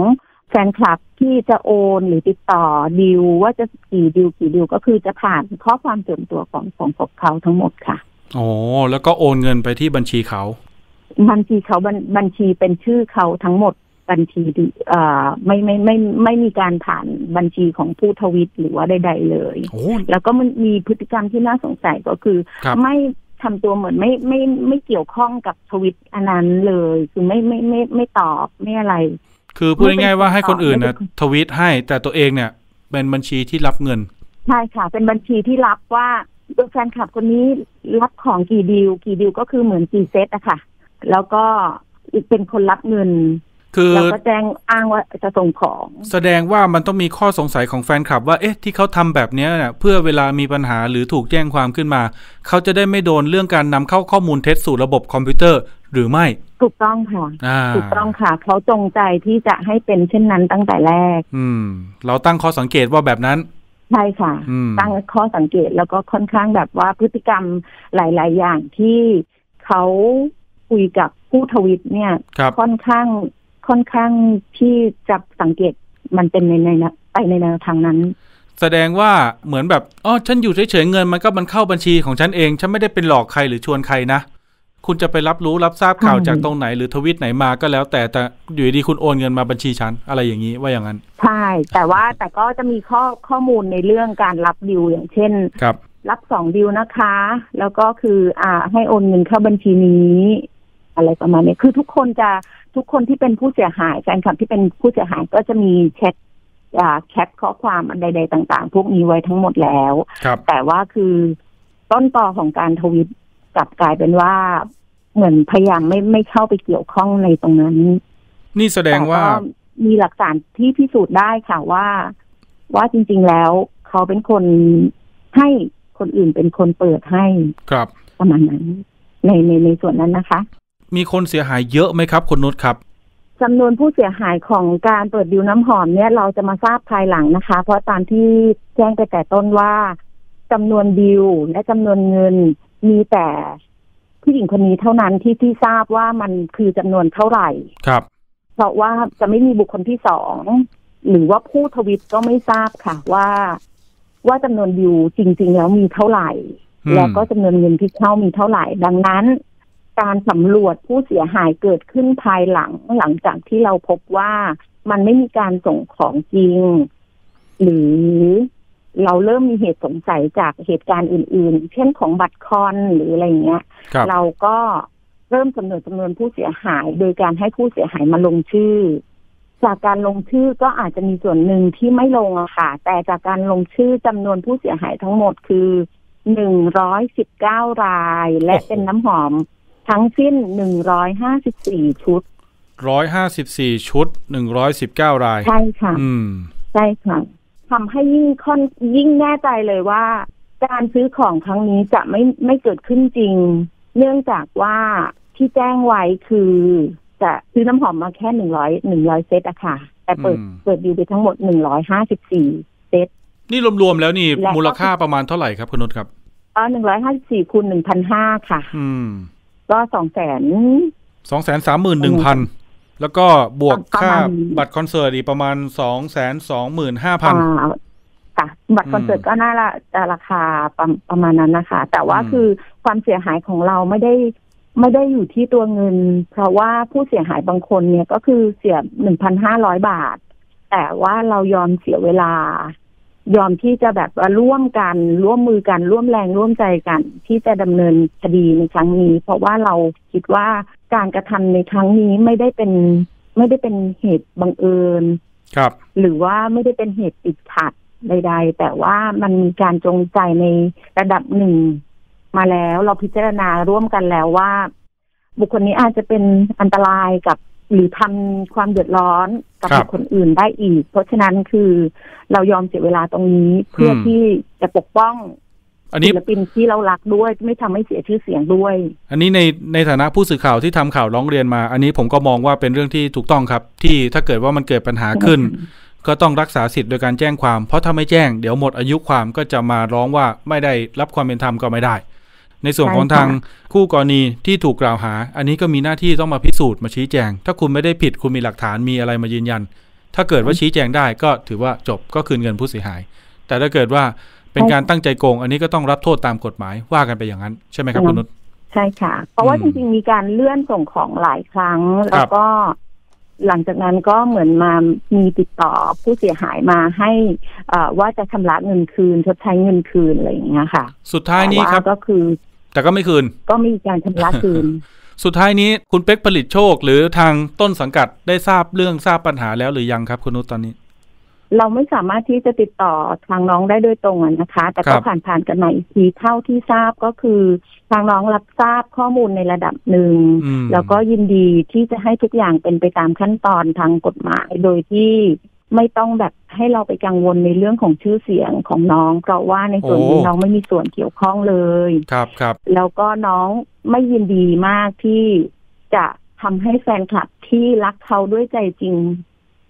แฟนคลับที่จะโอนหรือติดต่อดิวว่าจะกี่ดิวกี่ดิวก็คือจะผ่านข้อความส่วนตัวของของพวกเขาทั้งหมดค่ะอ๋อแล้วก็โอนเงินไปที่บัญชีเขาบัญชีเขาบัญชีเป็นชื่อเขาทั้งหมดบัญชีเอ่อไม่ไม่ไม่ไม่มีการผ่านบัญชีของผู้ทวิตหรือว่าใดๆเลยแล้วก็มันมีพฤติกรรมที่น่าสงสัยก็คือไม่ทำตัวเหมือนไม่ไม่ไม่เกี่ยวข้องกับทวิตอันนั้นเลยคือไม่ไม่ไม่ไม่ตอบไม่อะไรคือพูดง่ายๆว่าให้คนอื่นนะทวีตให้แต่ตัวเองเนี่ยเป็นบัญชีที่รับเงินใช่ค่ะเป็นบัญชีที่รับว่าแฟนคลับคนนี้รับของกี่ดีลกี่ดีลก็คือเหมือนกี่เซตอะค่ะแล้วก็อีกเป็นคนรับเงินคือแล้วก็แจ้งอ้างว่าจะส่งของแสดงว่ามันต้องมีข้อสงสัยของแฟนคลับว่าเอ๊ะที่เขาทำแบบนี้เนี่ยเพื่อเวลามีปัญหาหรือถูกแจ้งความขึ้นมาเขาจะได้ไม่โดนเรื่องการนำเข้าข้อมูลเท็จสู่ระบบคอมพิวเตอร์หรือไม่ถูกต้องค่ะถูกต้องค่ะเขาจงใจที่จะให้เป็นเช่นนั้นตั้งแต่แรกอืมเราตั้งข้อสังเกตว่าแบบนั้นใช่ค่ะตั้งข้อสังเกตแล้วก็ค่อนข้างแบบว่าพฤติกรรมหลายๆอย่างที่เขาคุยกับผู้ทวิตเนี่ยค่อนข้างค่อนข้างที่จะสังเกตมันเป็นในในไปในแนวทางนั้นแสดงว่าเหมือนแบบอ๋อฉันอยู่เฉยๆเงินมันก็มันเข้าบัญชีของฉันเองฉันไม่ได้เป็นหลอกใครหรือชวนใครนะ คุณจะไปรับรู้รับทราบข่าวจากตรงไหนหรือทวิตไหนมาก็แล้วแต่แต่อยู่ดีคุณโอนเงินมาบัญชีฉันอะไรอย่างนี้ว่าอย่างนั้นใช่แต่ว่าแต่ก็จะมีข้อข้อมูลในเรื่องการรับดิวอย่างเช่นครับรับสองดิวนะคะแล้วก็คืออ่าให้โอนเงินเข้าบัญชีนี้อะไรประมาณนี้คือทุกคนจะทุกคนที่เป็นผู้เสียหายแฟนคลับที่เป็นผู้เสียหายก็จะมีแชทอ่าแคปข้อความใดๆต่างๆพวกนี้ไว้ทั้งหมดแล้วแต่ว่าคือต้นตอของการทวิตกลับกลายเป็นว่าเหมือนพยายามไม่ไม่เข้าไปเกี่ยวข้องในตรงนั้นนี่แสดงว่ามีหลักฐานที่พิสูจน์ได้ค่ะว่าว่าจริงๆแล้วเขาเป็นคนให้คนอื่นเป็นคนเปิดให้ครับประมาณนั้นในในในส่วนนั้นนะคะมีคนเสียหายเยอะไหมครับคุณนุชครับจำนวนผู้เสียหายของการเปิดดิวน้ำหอมเนี่ยเราจะมาทราบภายหลังนะคะเพราะตามที่แจ้งไปแต่ต้นว่าจำนวนดิวและจำนวนเงินมีแต่ผู้หญิงคนนี้เท่านั้นที่ที่ทราบว่ามันคือจำนวนเท่าไหร่ครับเพราะว่าจะไม่มีบุคคลที่สองหรือว่าผู้ทวิตก็ไม่ทราบค่ะว่าว่าจำนวนดิวจริงๆแล้วมีเท่าไหร่แล้วก็จำนวนเงินที่เข้ามีเท่าไหร่ดังนั้นการสำรวจผู้เสียหายเกิดขึ้นภายหลังหลังจากที่เราพบว่ามันไม่มีการส่งของจริงหรือเราเริ่มมีเหตุสงสัยจากเหตุการณ์อื่นๆเช่นของบัตรคอนหรืออะไรเงี้ยเราก็เริ่มกำหนดจำนวนผู้เสียหายโดยการให้ผู้เสียหายมาลงชื่อจากการลงชื่อก็อาจจะมีส่วนหนึ่งที่ไม่ลงอะค่ะแต่จากการลงชื่อจำนวนผู้เสียหายทั้งหมดคือหนึ่งร้อยสิบเก้ารายและเป็นน้ำหอมทั้งสิ้นหนึ่งร้อยห้าสิบสี่ชุดร้อยห้าสิบสี่ชุดหนึ่งร้อยสิบเก้ารายใช่ค่ะอืมใช่ค่ะทำให้ยิ่งค่อนยิ่งแน่ใจเลยว่าการซื้อของครั้งนี้จะไม่ไม่เกิดขึ้นจริงเนื่องจากว่าที่แจ้งไว้คือจะซื้อน้ำหอมมาแค่หนึ่งร้อยหนึ่งร้อยเซตอะค่ะแต่เปิดเปิดดิวไปทั้งหมดหนึ่งร้อยห้าสิบสี่เซตนี่รวมๆแล้วนี่มูลค่าประมาณเท่าไหร่ครับคุณนุชครับอ๋อหนึ่งร้อยห้าสิบสี่คูณหนึ่งพันห้าค่ะอืมก็สองแสนสองแสนสามหมื่นหนึ่งพันแล้วก็บวกค่าบัตรคอนเสิร์ตอีกประมาณสองแสนสองหมื่นห้าพันค่ะบัตรคอนเสิร์ตก็น่าละราคาประประมาณนั้นนะคะแต่ว่าคือความเสียหายของเราไม่ได้ไม่ได้อยู่ที่ตัวเงินเพราะว่าผู้เสียหายบางคนเนี่ยก็คือเสียหนึ่งพันห้าร้อยบาทแต่ว่าเรายอมเสียเวลายอมที่จะแบบร่วมกันร่วมมือกันร่วมแรงร่วมใจกันที่จะดำเนินคดีในครั้งนี้เพราะว่าเราคิดว่าการกระทำในครั้งนี้ไม่ได้เป็นไม่ได้เป็นเหตุบังเอิญครับหรือว่าไม่ได้เป็นเหตุติดขัดใดๆแต่ว่ามันมีการจงใจในระดับหนึ่งมาแล้วเราพิจารณาร่วมกันแล้วว่าบุคคลนี้อาจจะเป็นอันตรายกับหรือทำความเดือดร้อนกับคนอื่นได้อีกเพราะฉะนั้นคือเรายอมเสียเวลาตรงนี้เพื่อที่จะปกป้องศิลปินที่เรารักด้วยไม่ทำให้เสียชื่อเสียงด้วยอันนี้ในในฐานะผู้สื่อข่าวที่ทำข่าวร้องเรียนมาอันนี้ผมก็มองว่าเป็นเรื่องที่ถูกต้องครับที่ถ้าเกิดว่ามันเกิดปัญหาขึ้นก็ต้องรักษาสิทธิ์โดยการแจ้งความเพราะถ้าไม่แจ้งเดี๋ยวหมดอายุความก็จะมาร้องว่าไม่ได้รับความเป็นธรรมก็ไม่ได้ในส่วนของทางคู่กรณีที่ถูกกล่าวหาอันนี้ก็มีหน้าที่ต้องมาพิสูจน์มาชี้แจงถ้าคุณไม่ได้ผิดคุณมีหลักฐานมีอะไรมายืนยันถ้าเกิดว่าชี้แจงได้ก็ถือว่าจบก็คืนเงินผู้เสียหายแต่ถ้าเกิดว่าเป็นการตั้งใจโกงอันนี้ก็ต้องรับโทษตามกฎหมายว่ากันไปอย่างนั้นใช่ไหมครับคุณนุชใช่ค่ะเพราะว่าจริงๆมีการเลื่อนส่งของหลายครั้งแล้วก็หลังจากนั้นก็เหมือนมามีติดต่อผู้เสียหายมาให้อ่าว่าจะชำระเงินคืนชดใช้เงินคืนอะไรอย่างเงี้ยค่ะสุดท้ายนี้ครับก็คือแต่ก็ไม่คืนก็มีการชำระคืน สุดท้ายนี้คุณเป๊กผลิตโชคหรือทางต้นสังกัดได้ทราบเรื่องทราบปัญหาแล้วหรือยังครับคุณนุชตอนนี้เราไม่สามารถที่จะติดต่อทางน้องได้โดยตรงนะคะแต่ก็ผ่านผ่านกันมาอีกทีเท่าที่ทราบก็คือทางน้องรับทราบข้อมูลในระดับหนึ่งแล้วก็ยินดีที่จะให้ทุกอย่างเป็นไปตามขั้นตอนทางกฎหมายโดยที่ไม่ต้องแบบให้เราไปกังวลในเรื่องของชื่อเสียงของน้องเพราะว่าในส่วนนี้น้องไม่มีส่วนเกี่ยวข้องเลยครับครับแล้วก็น้องไม่ยินดีมากที่จะทำให้แฟนคลับที่รักเขาด้วยใจจริง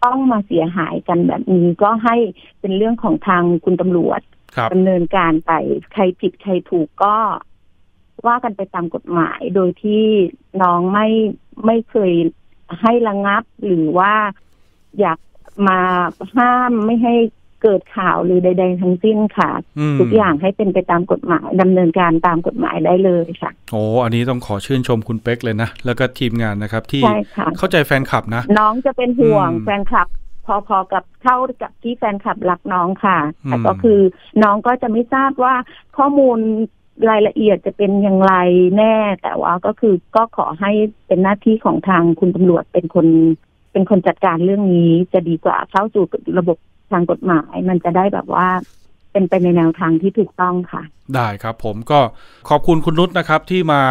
ต้องมาเสียหายกันแบบนี้ก็ให้เป็นเรื่องของทางคุณตำรวจดำเนินการไปใครผิดใครถูกก็ว่ากันไปตามกฎหมายโดยที่น้องไม่ไม่เคยให้ระงับหรือว่าอยากมาห้ามไม่ให้เกิดข่าวหรือใดๆทั้งสิ้นค่ะทุกอย่างให้เป็นไปตามกฎหมายดำเนินการตามกฎหมายได้เลยค่ะ โอ้อันนี้ต้องขอชื่นชมคุณเป๊กเลยนะแล้วก็ทีมงานนะครับที่เข้าใจแฟนคลับนะน้องจะเป็นห่วงแฟนคลับพอๆกับเท่ากับที่แฟนคลับรักน้องค่ะแต่ก็คือน้องก็จะไม่ทราบว่าข้อมูลรายละเอียดจะเป็นอย่างไรแน่แต่ว่าก็คือก็ขอให้เป็นหน้าที่ของทางคุณตำรวจเป็นคนเป็นคนจัดการเรื่องนี้จะดีกว่าเข้าสู่ระบบทางกฎหมายมันจะได้แบบว่าเป็นไปในแนวทางที่ถูกต้องค่ะได้ครับผมก็ขอบคุณคุณนุชนะครับที่มา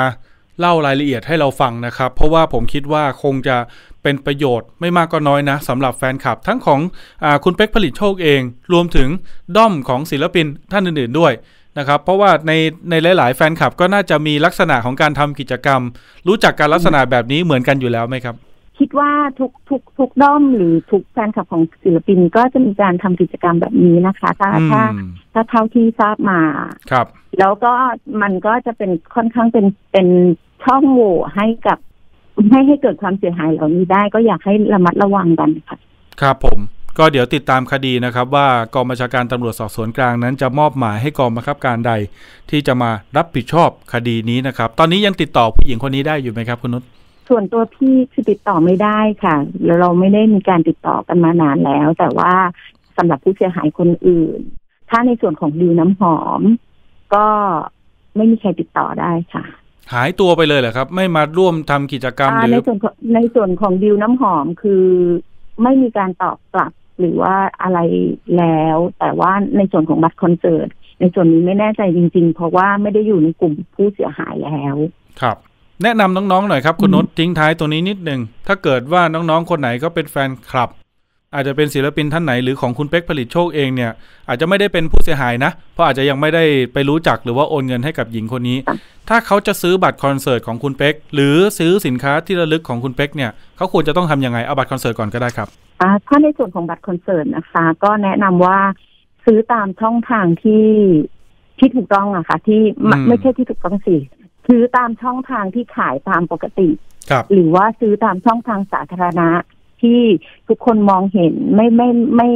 เล่ารายละเอียดให้เราฟังนะครับเพราะว่าผมคิดว่าคงจะเป็นประโยชน์ไม่มากก็น้อยนะสำหรับแฟนคลับทั้งของอ่าคุณเป๊กผลิตโชคเองรวมถึงด้อมของศิลปินท่านอื่นๆด้วยนะครับเพราะว่าในในหลายๆแฟนคลับก็น่าจะมีลักษณะของการทำกิจกรรมรู้จักการลักษณะแบบนี้เหมือนกันอยู่แล้วไหมครับคิดว่าทุกทุกทุกด้อมหรือทุกแฟนคลับของศิลปินก็จะมีการทำกิจกรรมแบบนี้นะคะถ้าถ้าถ้าเท่าที่ทราบมาครับแล้วก็มันก็จะเป็นค่อนข้างเป็นเป็นช่องโหว่ให้กับให้ให้เกิดความเสียหายเหล่านี้ได้ก็อยากให้ระมัดระวังกันค่ะครับผมก็เดี๋ยวติดตามคดีนะครับว่ากองบัญชาการตำรวจสอบสวนกลางนั้นจะมอบหมายให้กองบังคับการใดที่จะมารับผิดชอบคดีนี้นะครับตอนนี้ยังติดต่อผู้หญิงคนนี้ได้อยู่ไหมครับคุณนุชส่วนตัวพี่คือติดต่อไม่ได้ค่ะเราไม่ได้มีการติดต่อกันมานานแล้วแต่ว่าสำหรับผู้เสียหายคนอื่นถ้าในส่วนของดิวน้ำหอมก็ไม่มีใครติดต่อได้ค่ะหายตัวไปเลยเหรอครับไม่มาร่วมทำกิจกรรมหรือในส่วนในส่วนของดิวน้ำหอมคือไม่มีการตอบกลับหรือว่าอะไรแล้วแต่ว่าในส่วนของบัตรคอนเสิร์ตในส่วนนี้ไม่แน่ใจจริงๆเพราะว่าไม่ได้อยู่ในกลุ่มผู้เสียหายแล้วครับแนะนำน้องๆหน่อยครับคุณนุชทิ้งท้ายตัวนี้นิดหนึ่งถ้าเกิดว่าน้องๆคนไหนก็เป็นแฟนคลับอาจจะเป็นศิลปินท่านไหนหรือของคุณเป๊กผลิตโชคเองเนี่ยอาจจะไม่ได้เป็นผู้เสียหายนะเพราะอาจจะยังไม่ได้ไปรู้จักหรือว่าโอนเงินให้กับหญิงคนนี้ถ้าเขาจะซื้อบัตรคอนเสิร์ตของคุณเป๊กหรือซื้อสินค้าที่ระลึกของคุณเป๊กเนี่ยเขาควรจะต้องทำยังไงเอาบัตรคอนเสิร์ตก่อนก็ได้ครับถ้าในส่วนของบัตรคอนเสิร์ตนะคะก็แนะนำว่าซื้อตามช่องทางที่ที่ถูกต้องอะค่ะที่ไม่ใช่ที่ถูกต้องสิซื้อตามช่องทางที่ขายตามปกติหรือว่าซื้อตามช่องทางสาธารณะที่ทุกคนมองเห็นไม่ไม่ไม่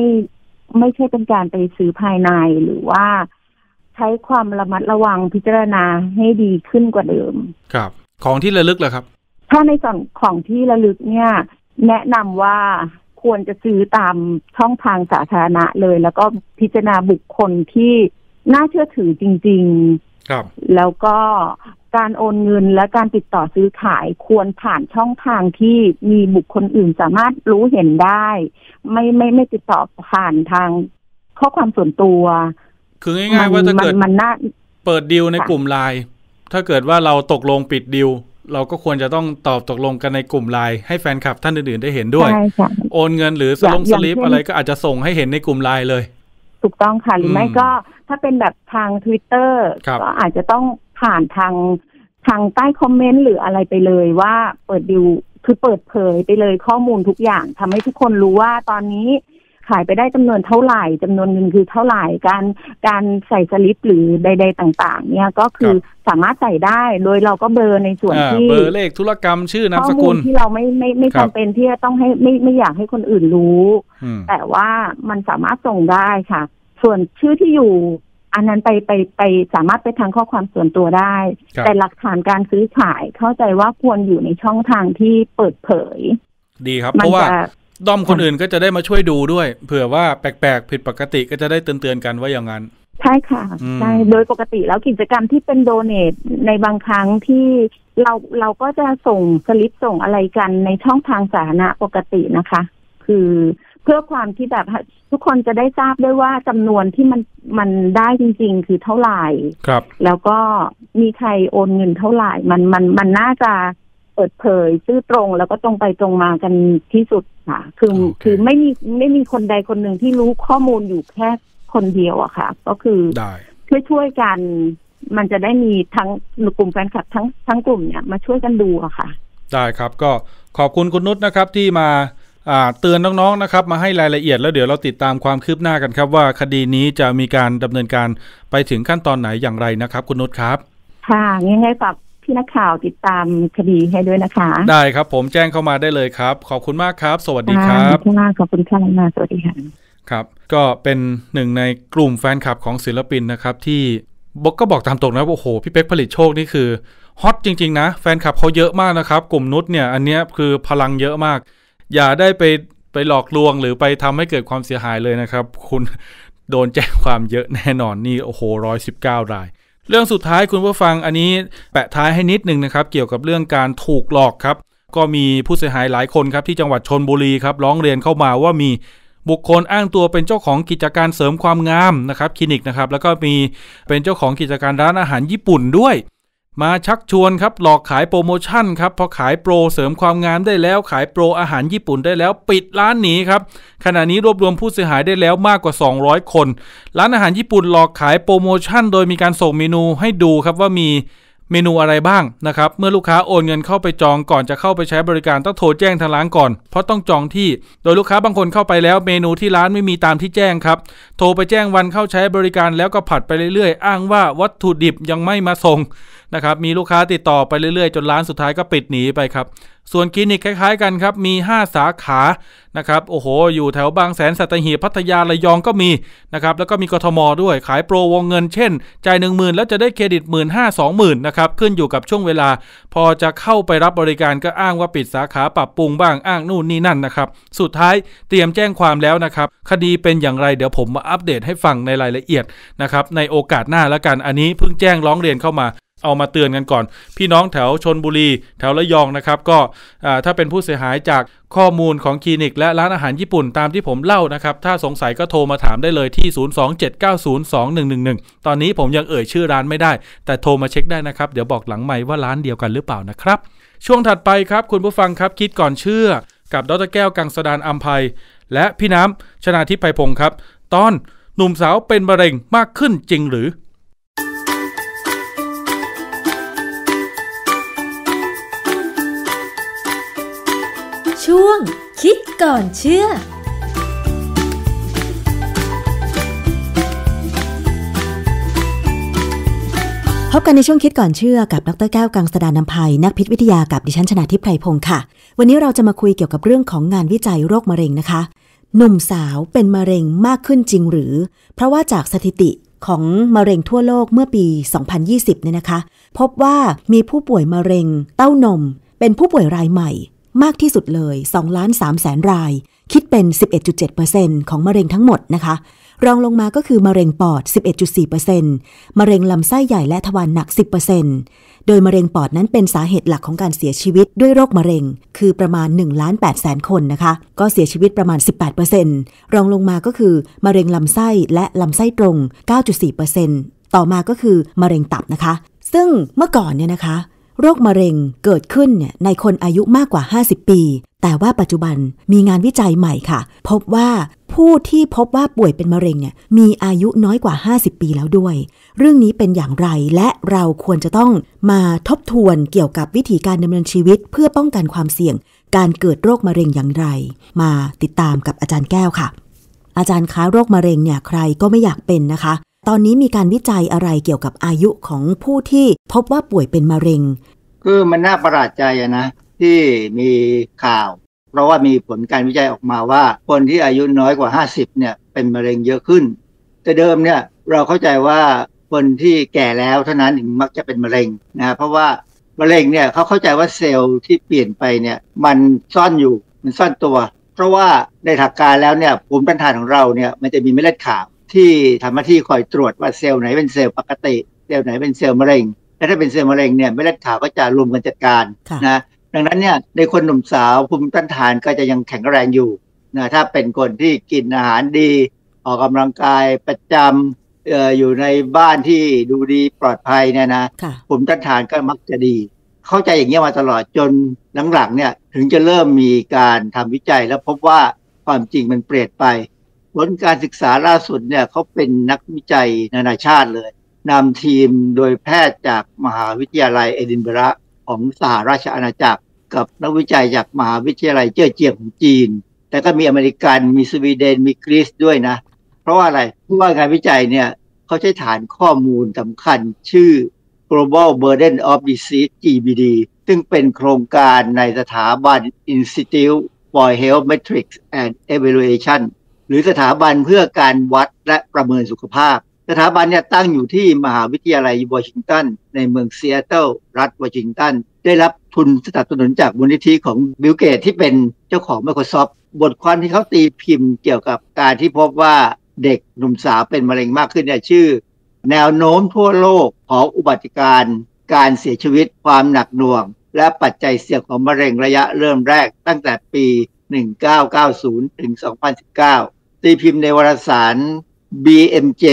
ไม่ใช่เป็นการไปซื้อภายในหรือว่าใช้ความระมัดระวังพิจารณาให้ดีขึ้นกว่าเดิมครับของที่ระลึกเหรอครับถ้าในส่วนของที่ระลึกเนี่ยแนะนำว่าควรจะซื้อตามช่องทางสาธารณะเลยแล้วก็พิจารณาบุคคลที่น่าเชื่อถือจริงๆครับแล้วก็การโอนเงินและการติดต่อซื้อขายควรผ่านช่องทางที่มีบุคคลอื่นสามารถรู้เห็นได้ไม่ไม่ไม่ติดต่อผ่านทางข้อความส่วนตัวคือง่ายๆว่าถ้าเกิดมันน่าเปิดดีลในกลุ่มไลน์ถ้าเกิดว่าเราตกลงปิดดีลเราก็ควรจะต้องตอบตกลงกันในกลุ่มไลน์ให้แฟนคลับท่านอื่นๆได้เห็นด้วยโอนเงินหรือสลงสลิปอะไรก็อาจจะส่งให้เห็นในกลุ่มไลน์เลยถูกต้องค่ะหรือไม่ก็ถ้าเป็นแบบทาง ทวิตเตอร์ ก็อาจจะต้องผ่านทางทางใต้คอมเมนต์หรืออะไรไปเลยว่าเปิดดิวคือเปิดเผยไปเลยข้อมูลทุกอย่างทำให้ทุกคนรู้ว่าตอนนี้ขายไปได้จำนวนเท่าไหร่จำนวนเงินคือเท่าไหร่การการใส่สลิปหรือใดๆต่างๆเนี่ยก็คือสามารถใส่ได้โดยเราก็เบอร์ในส่วนที่เบอร์เลขธุรกรรมชื่อนามสกุลที่เราไม่ไม่ไม่จำเป็นที่จะต้องให้ไม่ไม่อยากให้คนอื่นรู้แต่ว่ามันสามารถส่งได้ค่ะส่วนชื่อที่อยู่อันนั้นไปไปไปสามารถไปทางข้อความส่วนตัวได้แต่หลักฐานการซื้อขายเข้าใจว่าควรอยู่ในช่องทางที่เปิดเผยดีครับเพราะว่าด้อมคนอื่นก็จะได้มาช่วยดูด้วยเผื่อว่าแปลกๆผิดปกติก็จะได้เตือนๆกันว่าอย่างนั้นใช่ค่ะใช่โดยปกติแล้วกิจกรรมที่เป็นโดเนทในบางครั้งที่เราเราก็จะส่งสลิปส่งอะไรกันในช่องทางสาธารณะปกตินะคะคือเพื่อความที่แบบทุกคนจะได้ทราบด้วยว่าจำนวนที่มันมันได้จริงๆคือเท่าไหร่ครับแล้วก็มีใครโอนเงินเท่าไหร่มันมันมันน่าจะเปิดเผยซื่อตรงแล้วก็ตรงไปตรงมากันที่สุดค่ะคือ okay. คือไม่มีไม่มีคนใดคนหนึ่งที่รู้ข้อมูลอยู่แค่คนเดียวอะค่ะก็คือช่วยช่วยกันมันจะได้มีทั้งกลุ่มแฟนคลับทั้งทั้งกลุ่มเนี่ยมาช่วยกันดูอะค่ะได้ครับก็ขอบคุณคุณนุชนะครับที่มาเตือนน้องๆนะครับมาให้รายละเอียดแล้วเดี๋ยวเราติดตามความคืบหน้ากันครับว่าคดีนี้จะมีการดำเนินการไปถึงขั้นตอนไหนอย่างไรนะครับคุณนุชครับค่ะยังไงฝากพี่นักข่าวติดตามคดีให้ด้วยนะคะได้ครับผมแจ้งเข้ามาได้เลยครับขอบคุณมากครับสวัสดีครับขอบคุณค่ะมาสวัสดีค่ะครับก็เป็นหนึ่งในกลุ่มแฟนคลับของศิลปินนะครับที่บอกก็บอกตามตรงนะโอ้โหพี่เป๊กผลิตโชคนี่คือ ฮอตจริงๆนะแฟนคลับเขาเยอะมากนะครับกลุ่มนุชเนี่ยอันเนี้ยคือพลังเยอะมากอย่าได้ไปไปหลอกลวงหรือไปทำให้เกิดความเสียหายเลยนะครับคุณโดนแจ้งความเยอะแน่นอนนี่โอ้โหร้อยสิบเก้ารายเรื่องสุดท้ายคุณผู้ฟังอันนี้แปะท้ายให้นิดนึงนะครับเกี่ยวกับเรื่องการถูกหลอกครับก็มีผู้เสียหายหลายคนครับที่จังหวัดชลบุรีครับร้องเรียนเข้ามาว่ามีบุคคลอ้างตัวเป็นเจ้าของกิจการเสริมความงามนะครับคลินิกนะครับแล้วก็มีเป็นเจ้าของกิจการร้านอาหารญี่ปุ่นด้วยมาชักชวนครับหลอกขายโปรโมชั่นครับพอขายโปรเสริมความงามได้แล้วขายโปรอาหารญี่ปุ่นได้แล้วปิดร้านหนีครับขณะนี้รวบรวมผู้เสียหายได้แล้วมากกว่าสองร้อยคนร้านอาหารญี่ปุ่นหลอกขายโปรโมชั่นโดยมีการส่งเมนูให้ดูครับว่ามีเมนูอะไรบ้างนะครับเมื่อลูกค้าโอนเงินเข้าไปจองก่อนจะเข้าไปใช้บริการต้องโทรแจ้งทางร้านก่อนเพราะต้องจองที่โดยลูกค้าบางคนเข้าไปแล้วเมนูที่ร้านไม่มีตามที่แจ้งครับโทรไปแจ้งวันเข้าใช้บริการแล้วก็ผัดไปเรื่อยๆอ้างว่าวัตถุดิบยังไม่มาส่งนะครับมีลูกค้าติดต่อไปเรื่อยๆจนร้านสุดท้ายก็ปิดหนีไปครับส่วนคลินิกคล้ายๆกันครับมีห้าสาขานะครับโอ้โหอยู่แถวบางแสนสัตหีบพัทยาระยองก็มีนะครับแล้วก็มีกทมด้วยขายโปรวงเงินเช่นจ่าย หนึ่งหมื่น แล้วจะได้เครดิต หนึ่งหมื่นห้าพัน สองหมื่น นะครับขึ้นอยู่กับช่วงเวลาพอจะเข้าไปรับบริการก็อ้างว่าปิดสาขาปรับปรุงบ้างอ้างนู่นนี่นั่นนะครับสุดท้ายเตรียมแจ้งความแล้วนะครับคดีเป็นอย่างไรเดี๋ยวผมมาอัปเดตให้ฟังในรายละเอียดนะครับในโอกาสหน้าละกันอันนี้เพิ่งแจ้งร้องเรียนเข้ามาเอามาเตือนกันก่อนพี่น้องแถวชลบุรีแถวระยองนะครับก็ถ้าเป็นผู้เสียหายจากข้อมูลของคลินิกและร้านอาหารญี่ปุ่นตามที่ผมเล่านะครับถ้าสงสัยก็โทรมาถามได้เลยที่ศูนย์ สอง เจ็ด เก้า ศูนย์ สอง หนึ่ง หนึ่ง หนึ่งตอนนี้ผมยังเอ่ยชื่อร้านไม่ได้แต่โทรมาเช็คได้นะครับเดี๋ยวบอกหลังไมค์ว่าร้านเดียวกันหรือเปล่านะครับช่วงถัดไปครับคุณผู้ฟังครับคิดก่อนเชื่อกับดร.แก้วกังสดาลอำไพและพี่น้ำชนาธิปไพพงศ์ครับตอนหนุ่มสาวเป็นมะเร็งมากขึ้นจริงหรือช่วงคิดก่อนเชื่อพบกันในช่วงคิดก่อนเชื่อกับดร.แก้วกังสดาลอำไพนักพิษวิทยากับดิฉันชนาธิปไพพงศ์ค่ะวันนี้เราจะมาคุยเกี่ยวกับเรื่องของงานวิจัยโรคมะเร็งนะคะหนุ่มสาวเป็นมะเร็งมากขึ้นจริงหรือเพราะว่าจากสถิติของมะเร็งทั่วโลกเมื่อปีสองพันยี่สิบเนี่ยนะคะพบว่ามีผู้ป่วยมะเร็งเต้านมเป็นผู้ป่วยรายใหม่มากที่สุดเลยสองล้านสามแสนรายคิดเป็น สิบเอ็ดจุดเจ็ดเปอร์เซ็นต์ ของมะเร็งทั้งหมดนะคะรองลงมาก็คือมะเร็งปอด สิบเอ็ดจุดสี่เปอร์เซ็นต์ มะเร็งลำไส้ใหญ่และทวารหนัก สิบเปอร์เซ็นต์ โดยมะเร็งปอดนั้นเป็นสาเหตุหลักของการเสียชีวิตด้วยโรคมะเร็งคือประมาณ หนึ่งล้านแปดแสน คนนะคะก็เสียชีวิตประมาณ สิบแปดเปอร์เซ็นต์ รองลงมาก็คือมะเร็งลำไส้และลำไส้ตรง เก้าจุดสี่เปอร์เซ็นต์ ต่อมาก็คือมะเร็งตับนะคะซึ่งเมื่อก่อนเนี่ยนะคะโรคมะเร็งเกิดขึ้นเนี่ยในคนอายุมากกว่าห้าสิบปีแต่ว่าปัจจุบันมีงานวิจัยใหม่ค่ะพบว่าผู้ที่พบว่าป่วยเป็นมะเร็งเนี่ยมีอายุน้อยกว่าห้าสิบปีแล้วด้วยเรื่องนี้เป็นอย่างไรและเราควรจะต้องมาทบทวนเกี่ยวกับวิธีการดำเนินชีวิตเพื่อป้องกันความเสี่ยงการเกิดโรคมะเร็งอย่างไรมาติดตามกับอาจารย์แก้วค่ะอาจารย์คะโรคมะเร็งเนี่ยใครก็ไม่อยากเป็นนะคะตอนนี้มีการวิจัยอะไรเกี่ยวกับอายุของผู้ที่พบว่าป่วยเป็นมะเร็งคือมันน่าประหลาดใจนะที่มีข่าวเพราะว่ามีผลการวิจัยออกมาว่าคนที่อายุน้อยกว่าห้าสิบเนี่ยเป็นมะเร็งเยอะขึ้นแต่เดิมเนี่ยเราเข้าใจว่าคนที่แก่แล้วเท่านั้นถึงมักจะเป็นมะเร็งนะเพราะว่ามะเร็งเนี่ยเขาเข้าใจว่าเซลล์ที่เปลี่ยนไปเนี่ยมันซ่อนอยู่มันซ่อนตัวเพราะว่าในหลักการแล้วเนี่ยภูมิต้านทานของเราเนี่ยมันจะมีเม็ดเลือดขาวที่ทำหน้าที่คอยตรวจว่าเซลล์ไหนเป็นเซลล์ปกติเซลล์ไหนเป็นเซลล์มะเร็งและถ้าเป็นเซลล์มะเร็งเนี่ยเม็ดเลือดขาวก็จะรวมกันจัดการนะดังนั้นเนี่ยในคนหนุ่มสาวภูมิต้านทานก็จะยังแข็งแรงอยู่นะถ้าเป็นคนที่กินอาหารดีออกกำลังกายประจำเอ่ออยู่ในบ้านที่ดูดีปลอดภัยเนี่ยนะภูมิต้านทานก็มักจะดีเข้าใจอย่างเงี้ยมาตลอดจนหลังๆเนี่ยถึงจะเริ่มมีการทำวิจัยแล้วพบว่าความจริงมันเปลี่ยนไปผลการศึกษาล่าสุดเนี่ยเขาเป็นนักวิจัยนานาชาติเลยนำทีมโดยแพทย์จากมหาวิทยาลัยเอดินบะระของสหราชอาณาจักรกับนักวิจัยจากมหาวิทยาลัยเจ้อเจียงของจีนแต่ก็มีอเมริกันมีสวีเดนมีกรีซด้วยนะเพราะว่าอะไรเพราะว่างานวิจัยเนี่ยเขาใช้ฐานข้อมูลสำคัญชื่อ Global Burden of Disease จี บี ดี ซึ่งเป็นโครงการในสถาบัน Institute for Health Metrics and Evaluationหรือสถาบันเพื่อการวัดและประเมินสุขภาพ สถาบันเนี่ยตั้งอยู่ที่มหาวิทยาลัยวอชิงตันในเมืองซีแอตเทิลรัฐวอชิงตันได้รับทุนสนับสนุนจากมูลนิธิของบิลเกตที่เป็นเจ้าของ ไมโครซอฟท์ บทความที่เขาตีพิมพ์เกี่ยวกับการที่พบว่าเด็กหนุ่มสาวเป็นมะเร็งมากขึ้นเนี่ยชื่อแนวโน้มทั่วโลกของอุบัติการการเสียชีวิตความหนักหน่วงและปัจจัยเสี่ยงของมะเร็งระยะเริ่มแรกตั้งแต่ปีหนึ่งพันเก้าร้อยเก้าสิบถึงสองพันสิบเก้าตีพิมพ์ในวารสาร บี เอ็ม เจ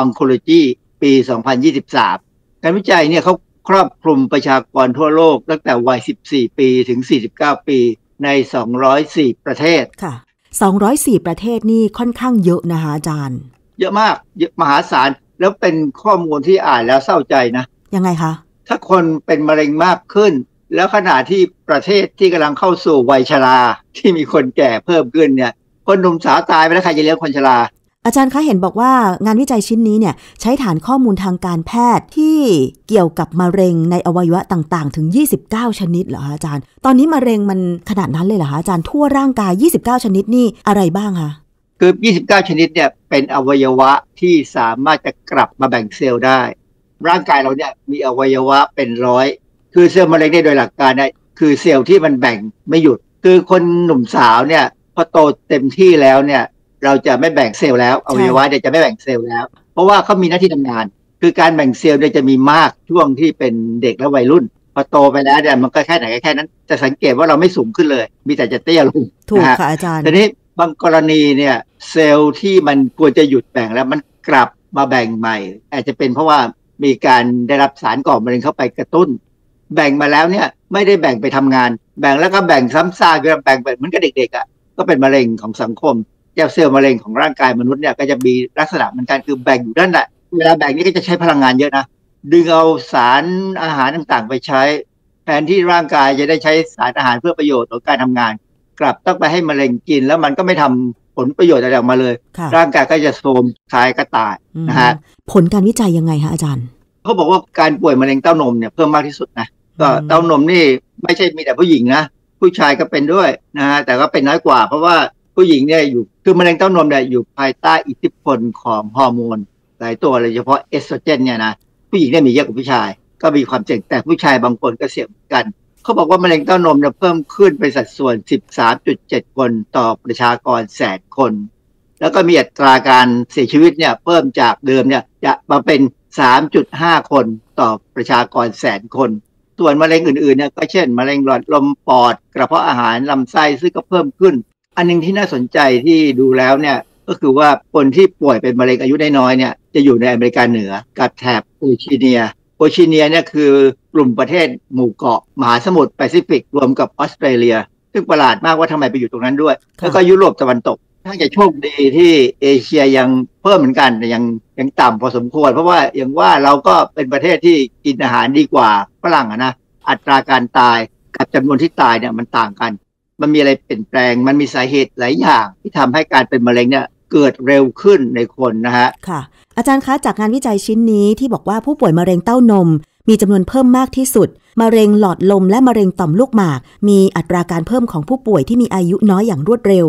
Oncology ปี สองพันยี่สิบสามการวิจัยเนี่ยเขาครอบคลุมประชากรทั่วโลกตั้งแต่วัยสิบสี่ปีถึงสี่สิบเก้าปีในสองร้อยสี่ประเทศค่ะสองร้อยสี่ประเทศนี่ค่อนข้างเยอะนะคะอาจารย์เยอะมากเยอะมหาศาลแล้วเป็นข้อมูลที่อ่านแล้วเศร้าใจนะยังไงคะถ้าคนเป็นมะเร็งมากขึ้นแล้วขณะที่ประเทศที่กำลังเข้าสู่วัยชราที่มีคนแก่เพิ่มขึ้นเนี่ยคนหนุ่มสาวตายไปแล้วใครจะเลี้ยงคนชราอาจารย์คะเห็นบอกว่างานวิจัยชิ้นนี้เนี่ยใช้ฐานข้อมูลทางการแพทย์ที่เกี่ยวกับมะเร็งในอวัยวะต่างๆถึงยี่สิบเก้าชนิดเหรอคะอาจารย์ตอนนี้มะเร็งมันขนาดนั้นเลยเหรอคะอาจารย์ทั่วร่างกายยี่สิบเก้าชนิดนี่อะไรบ้างคะคือยี่สิบเก้าชนิดเนี่ยเป็นอวัยวะที่สามารถจะกลับมาแบ่งเซลล์ได้ร่างกายเราเนี่ยมีอวัยวะเป็นร้อยคือเซลล์มะเร็งเนี่ยโดยหลักการเนี่ยคือเซลล์ที่มันแบ่งไม่หยุดคือคนหนุ่มสาวเนี่ยพอโตเต็มที่แล้วเนี่ยเราจะไม่แบ่งเซลล์แล้วอวัยวะเนี่ยจะไม่แบ่งเซลล์แล้วเพราะว่าเขามีหน้าที่ทำงานคือการแบ่งเซลล์เนี่ยจะมีมากช่วงที่เป็นเด็กและวัยรุ่นพอโตไปแล้วเนี่ยมันก็แค่ไหนแค่นั้นจะสังเกตว่าเราไม่สูงขึ้นเลยมีแต่จะเตี้ยลงถูกค่ะอาจารย์ทีนี้บางกรณีเนี่ยเซลล์ที่มันควรจะหยุดแบ่งแล้วมันกลับมาแบ่งใหม่อาจจะเป็นเพราะว่ามีการได้รับสารก่อมะเร็งเข้าไปกระตุ้นแบ่งมาแล้วเนี่ยไม่ได้แบ่งไปทำงานแบ่งแล้วก็แบ่งซ้ำซากไปแบ่งไปเหมือนกับเด็กๆอ่ะก็เป็นมะเร็งของสังคมเซลล์มะเร็งของร่างกายมนุษย์เนี่ยก็จะมีลักษณะเหมือนกันคือแบ่งอยู่นั่นแหละเวลาแบ่งนี่ก็จะใช้พลังงานเยอะนะดึงเอาสารอาหารต่างๆไปใช้แทนที่ร่างกายจะได้ใช้สารอาหารเพื่อประโยชน์ของการทำงานกลับต้องไปให้มะเร็งกินแล้วมันก็ไม่ทำผลประโยชน์อะไรออกมาเลยร่างกายก็จะโทรมคล้ายกระต่ายนะฮะผลการวิจัยยังไงฮะอาจารย์เขาบอกว่าการป่วยมะเร็งเต้านมเนี่ยเพิ่มมากที่สุดนะก็เต้านมนี่ไม่ใช่มีแต่ผู้หญิงนะผู้ชายก็เป็นด้วยนะฮะแต่ก็เป็นน้อยกว่าเพราะว่าผู้หญิงเนี่ยอยู่คือมะเร็งเต้านมเนี่ยอยู่ภายใต้อิทธิพลของฮอร์โมนหลายตัวเลยเฉพาะเอสโตรเจนเนี่ยนะผู้หญิงเนี่ยมีเยอะกว่าผู้ชายก็มีความเสี่ยงแต่ผู้ชายบางคนก็เสี่ยงกันเขาบอกว่ามะเร็งเต้านมเนี่ยเพิ่มขึ้นเป็นสัดส่วน สิบสามจุดเจ็ด คนต่อประชากรแสนคนแล้วก็มีอัตราการเสียชีวิตเนี่ยเพิ่มจากเดิมเนี่ยจะมาเป็น สามจุดห้า คนต่อประชากรแสนคนส่วนมะเร็งอื่นๆเนี่ยก็เช่นมะเร็งหลอดลมปอดกระเพาะอาหารลำไส้ซึ่งก็เพิ่มขึ้นอันนึงที่น่าสนใจที่ดูแล้วเนี่ยก็คือว่าคนที่ป่วยเป็นมะเร็งอายุน้อยๆเนี่ยจะอยู่ในอเมริกาเหนือกับแถบโอชิเนียโอชิเนียเนี่ยคือกลุ่มประเทศหมู่เกาะมหาสมุทรแปซิฟิกรวมกับออสเตรเลียซึ่งประหลาดมากว่าทำไมไปอยู่ตรงนั้นด้วยแล้วก็ยุโรปตะวันตกถ้าจะโชคดีที่เอเชียยังเพิ่มเหมือนกันแต่ยังยังต่ำพอสมควรเพราะว่าอย่างว่าเราก็เป็นประเทศที่กินอาหารดีกว่าฝรั่งนะอัตราการตายกับจำนวนที่ตายเนี่ยมันต่างกันมันมีอะไรเปลี่ยนแปลงมันมีสาเหตุหลายอย่างที่ทำให้การเป็นมะเร็งเนี่ยเกิดเร็วขึ้นในคนนะฮะค่ะอาจารย์คะจากงานวิจัยชิ้นนี้ที่บอกว่าผู้ป่วยมะเร็งเต้านมมีจำนวนเพิ่มมากที่สุดมะเร็งหลอดลมและมะเร็งต่อมลูกหมากมีอัตราการเพิ่มของผู้ป่วยที่มีอายุน้อยอย่างรวดเร็ว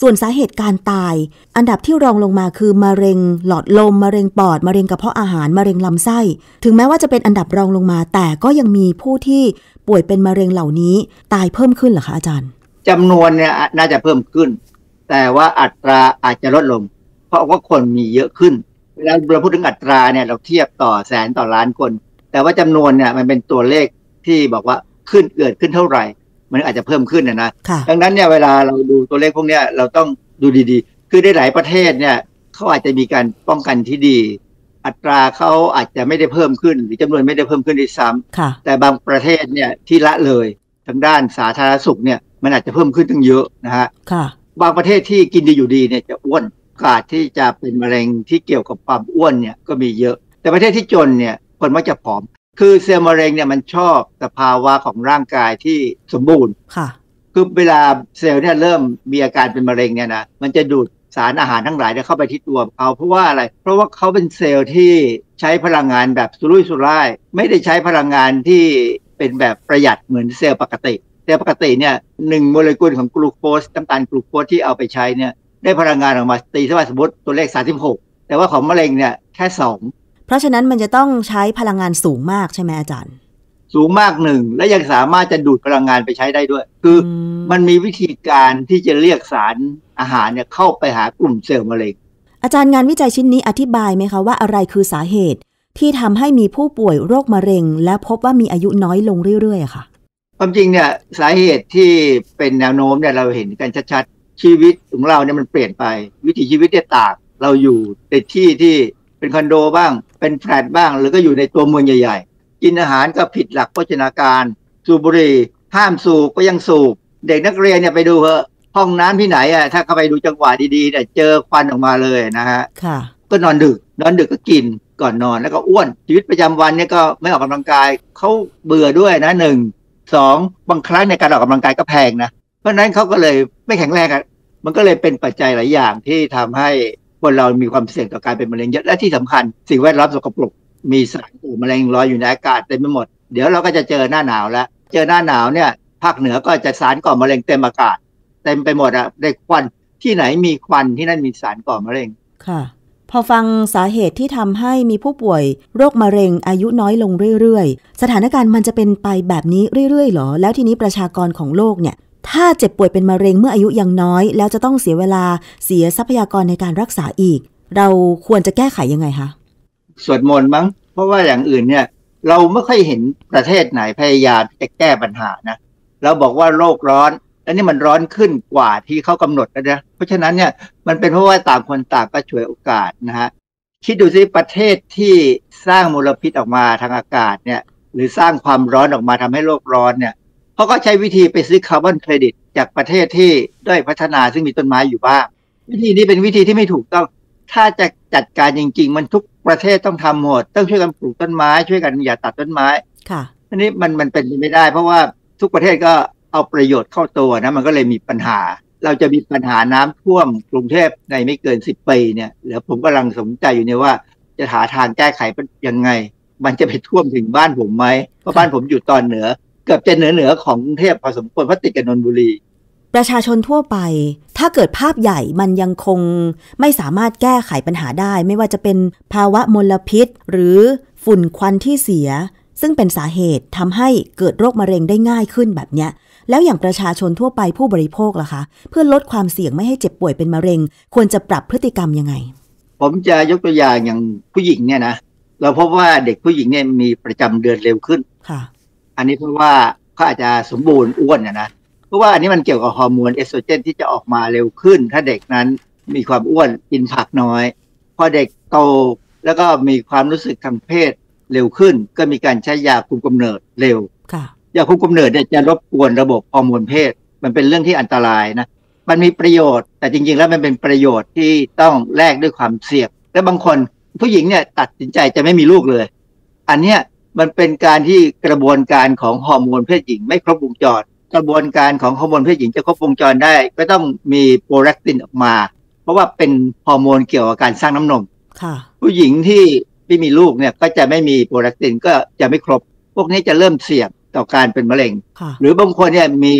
ส่วนสาเหตุการตายอันดับที่รองลงมาคือมะเร็งหลอดลมมะเร็งปอดมะเร็งกระเพาะอาหารมะเร็งลำไส้ถึงแม้ว่าจะเป็นอันดับรองลงมาแต่ก็ยังมีผู้ที่ป่วยเป็นมะเร็งเหล่านี้ตายเพิ่มขึ้นเหรอคะอาจารย์จำนวนเนี่ยน่าจะเพิ่มขึ้นแต่ว่าอัตราอาจจะลดลงเพราะว่าคนมีเยอะขึ้นแล้วเราพูดถึงอัตราเนี่ยเราเทียบต่อแสนต่อล้านคนแต่ว่าจำนวนเนี่ยมันเป็นตัวเลขที่บอกว่าขึ้นเกิดขึ้นเท่าไหร่มันอาจจะเพิ่มขึ้นนะนะดังนั้นเนี่ยเวลาเราดูตัวเลขพวกนี้เราต้องดูดีๆคือได้หลายประเทศเนี่ยเขาอาจจะมีการป้องกันที่ดีอัตราเขาอาจจะไม่ได้เพิ่มขึ้นหรือจำนวนไม่ได้เพิ่มขึ้นด้วยซ้ำแต่บางประเทศเนี่ยที่ละเลยทางด้านสาธารณสุขเนี่ยมันอาจจะเพิ่มขึ้นตั้งเยอะนะฮะบางประเทศที่กินดีอยู่ดีเนี่ยจะอ้วนโอกาสที่จะเป็นมะเร็งที่เกี่ยวกับความอ้วนเนี่ยก็มีเยอะแต่ประเทศที่จนเนี่ยคนมักจะผอมคือเซลล์มะเร็งเนี่ยมันชอบสภาวะของร่างกายที่สมบูรณ์ค่ะคือเวลาเซลล์เนี่ยเริ่มมีอาการเป็นมะเร็งเนี่ยนะมันจะดูดสารอาหารทั้งหลายเนี่ยเข้าไปที่ตัวเขาเพราะว่าอะไรเพราะว่าเขาเป็นเซลล์ที่ใช้พลังงานแบบสุรุ่ยสุร่ายไม่ได้ใช้พลังงานที่เป็นแบบประหยัดเหมือนเซลล์ปกติแต่ปกติเนี่ยหนึ่งโมเลกุลของกลูโคสน้ำตาลกลูโคสที่เอาไปใช้เนี่ยได้พลังงานออกมาตีสมมติตัวเลขสามสิบหก แต่ว่าของมะเร็งเนี่ยแค่สองเพราะฉะนั้นมันจะต้องใช้พลังงานสูงมากใช่ไหมอาจารย์สูงมากหนึ่งและยังสามารถจะดูดพลังงานไปใช้ได้ด้วยคือ ม, มันมีวิธีการที่จะเรียกสารอาหารเนี่ยเข้าไปหากลุ่มเซลล์มะเร็งอาจารย์งานวิจัยชิ้นนี้อธิบายไหมคะว่าอะไรคือสาเหตุที่ทำให้มีผู้ป่วยโรคมะเร็งและพบว่ามีอายุน้อยลงเรื่อยๆค่ะความจริงเนี่ยสาเหตุที่เป็นแนวโน้มเนี่ยเราเห็นกันชัดๆชีวิตของเราเนี่ยมันเปลี่ยนไปวิถีชีวิตเนี่ยต่างเราอยู่ในที่ที่เป็นคอนโดบ้างเป็นแฟลตบ้างหรือก็อยู่ในตัวเมืองใหญ่ๆกินอาหารก็ผิดหลักโภชนาการสูบบุหรี่ห้ามสูบก็ยังสูบเด็กนักเรียนเนี่ยไปดูเหอะห้องน้ำที่ไหนอ่ะถ้าเข้าไปดูจังหวะดีๆเนี่ยเจอควันออกมาเลยนะฮะก็นอนดึกนอนดึกก็กินก่อนนอนแล้วก็อ้วนชีวิตประจำวันเนี่ยก็ไม่ออกกำลังกายเขาเบื่อด้วยนะหนึ่งสองบางครั้งในการออกกำลังกายก็แพงนะเพราะนั้นเขาก็เลยไม่แข็งแรงกันมันก็เลยเป็นปัจจัยหลายอย่างที่ทำให้คนเรามีความเสี่ยงต่อการเป็นมะเร็งเยอะและที่สำคัญสิ่งแวดล้อมสกปรกมีสารมะเร็งลอยอยู่ในอากาศเต็มไปหมดเดี๋ยวเราก็จะเจอหน้าหนาวแล้วเจอหน้าหนาวเนี่ยภาคเหนือก็จะสารก่อมะเร็งเต็มอากาศเต็มไปหมดอะได้ควันที่ไหนมีควันที่นั่นมีสารก่อมะเร็งค่ะพอฟังสาเหตุที่ทำให้มีผู้ป่วยโรคมะเร็งอายุน้อยลงเรื่อยๆสถานการณ์มันจะเป็นไปแบบนี้เรื่อยๆหรอแล้วทีนี้ประชากรของโลกเนี่ยถ้าเจ็บป่วยเป็นมะเร็งเมื่ออายุยังน้อยแล้วจะต้องเสียเวลาเสียทรัพยากรในการรักษาอีกเราควรจะแก้ไขยังไงคะสวดมนต์มั้งเพราะว่าอย่างอื่นเนี่ยเราไม่ค่อยเห็นประเทศไหนพยายามจะแก้ปัญหานะเราบอกว่าโลกร้อนอันนี้มันร้อนขึ้นกว่าที่เขากำหนดแล้วนะเพราะฉะนั้นเนี่ยมันเป็นเพราะว่าต่างคนต่างก็ฉวยโอกาสนะฮะคิดดูสิประเทศที่สร้างมลพิษออกมาทางอากาศเนี่ยหรือสร้างความร้อนออกมาทำให้โลกร้อนเนี่ยเขาก็ใช้วิธีไปซื้อคาร์บอนเครดิตจากประเทศที่ด้อยพัฒนาซึ่งมีต้นไม้อยู่บ้างวิธีนี้เป็นวิธีที่ไม่ถูกต้องถ้าจะจัดการจริงๆมันทุกประเทศต้องทำหมดต้องช่วยกันปลูกต้นไม้ช่วยกันอย่าตัดต้นไม้ค่ะอันนี้มันมันเป็นไม่ได้เพราะว่าทุกประเทศก็เอาประโยชน์เข้าตัวนะมันก็เลยมีปัญหาเราจะมีปัญหาน้ำท่วมกรุงเทพในไม่เกินสิบปีเนี่ยแล้วผมกำลังสนใจอยู่เนี่ยว่าจะหาทางแก้ไขยังไงมันจะไปท่วมถึงบ้านผมไหมเพราะบ้านผมอยู่ตอนเหนือเกือบจะเหนือเหนือของกรุงเทพพอสมควรเพราะติดกับนนทบุรีประชาชนทั่วไปถ้าเกิดภาพใหญ่มันยังคงไม่สามารถแก้ไขปัญหาได้ไม่ว่าจะเป็นภาวะมลพิษหรือฝุ่นควันที่เสียซึ่งเป็นสาเหตุทำให้เกิดโรคมะเร็งได้ง่ายขึ้นแบบเนี้ยแล้วอย่างประชาชนทั่วไปผู้บริโภคล่ะคะเพื่อลดความเสี่ยงไม่ให้เจ็บป่วยเป็นมะเร็งควรจะปรับพฤติกรรมยังไงผมจะยกตัวอย่างอย่างผู้หญิงเนี่ยนะเราพบว่าเด็กผู้หญิงเนี่ยมีประจำเดือนเร็วขึ้นค่ะอันนี้เพราะว่าเขาอาจจะสมบูรณ์อ้วนนะนะเพราะว่าอันนี้มันเกี่ยวกับฮอร์โมนเอสโตรเจนที่จะออกมาเร็วขึ้นถ้าเด็กนั้นมีความอ้วนกินผักน้อยพอเด็กโตแล้วก็มีความรู้สึกทางเพศเร็วขึ้นก็มีการใช้ยาคุมกำเนิดเร็วยาคุมกำเนิดเนี่ยจะรบกวนระบบฮอร์โมนเพศมันเป็นเรื่องที่อันตรายนะมันมีประโยชน์แต่จริงๆแล้วมันเป็นประโยชน์ที่ต้องแลกด้วยความเสี่ยงและบางคนผู้หญิงเนี่ยตัดสินใจจะไม่มีลูกเลยอันเนี้ยมันเป็นการที่กระบวนการของฮอร์โมนเพศหญิงไม่ครบวงจรกระบวนการของฮอร์โมนเพศหญิงจะครบวงจรได้ก็ต้องมีโปรแลคตินออกมาเพราะว่าเป็นฮอร์โมนเกี่ยวกับการสร้างน้ำนมผู้หญิงที่ไม่มีลูกเนี่ยก็จะไม่มีโปรแลคตินก็จะไม่ครบพวกนี้จะเริ่มเสี่ยงต่อการเป็นมะเร็งหรือบางคนเนี่ยมี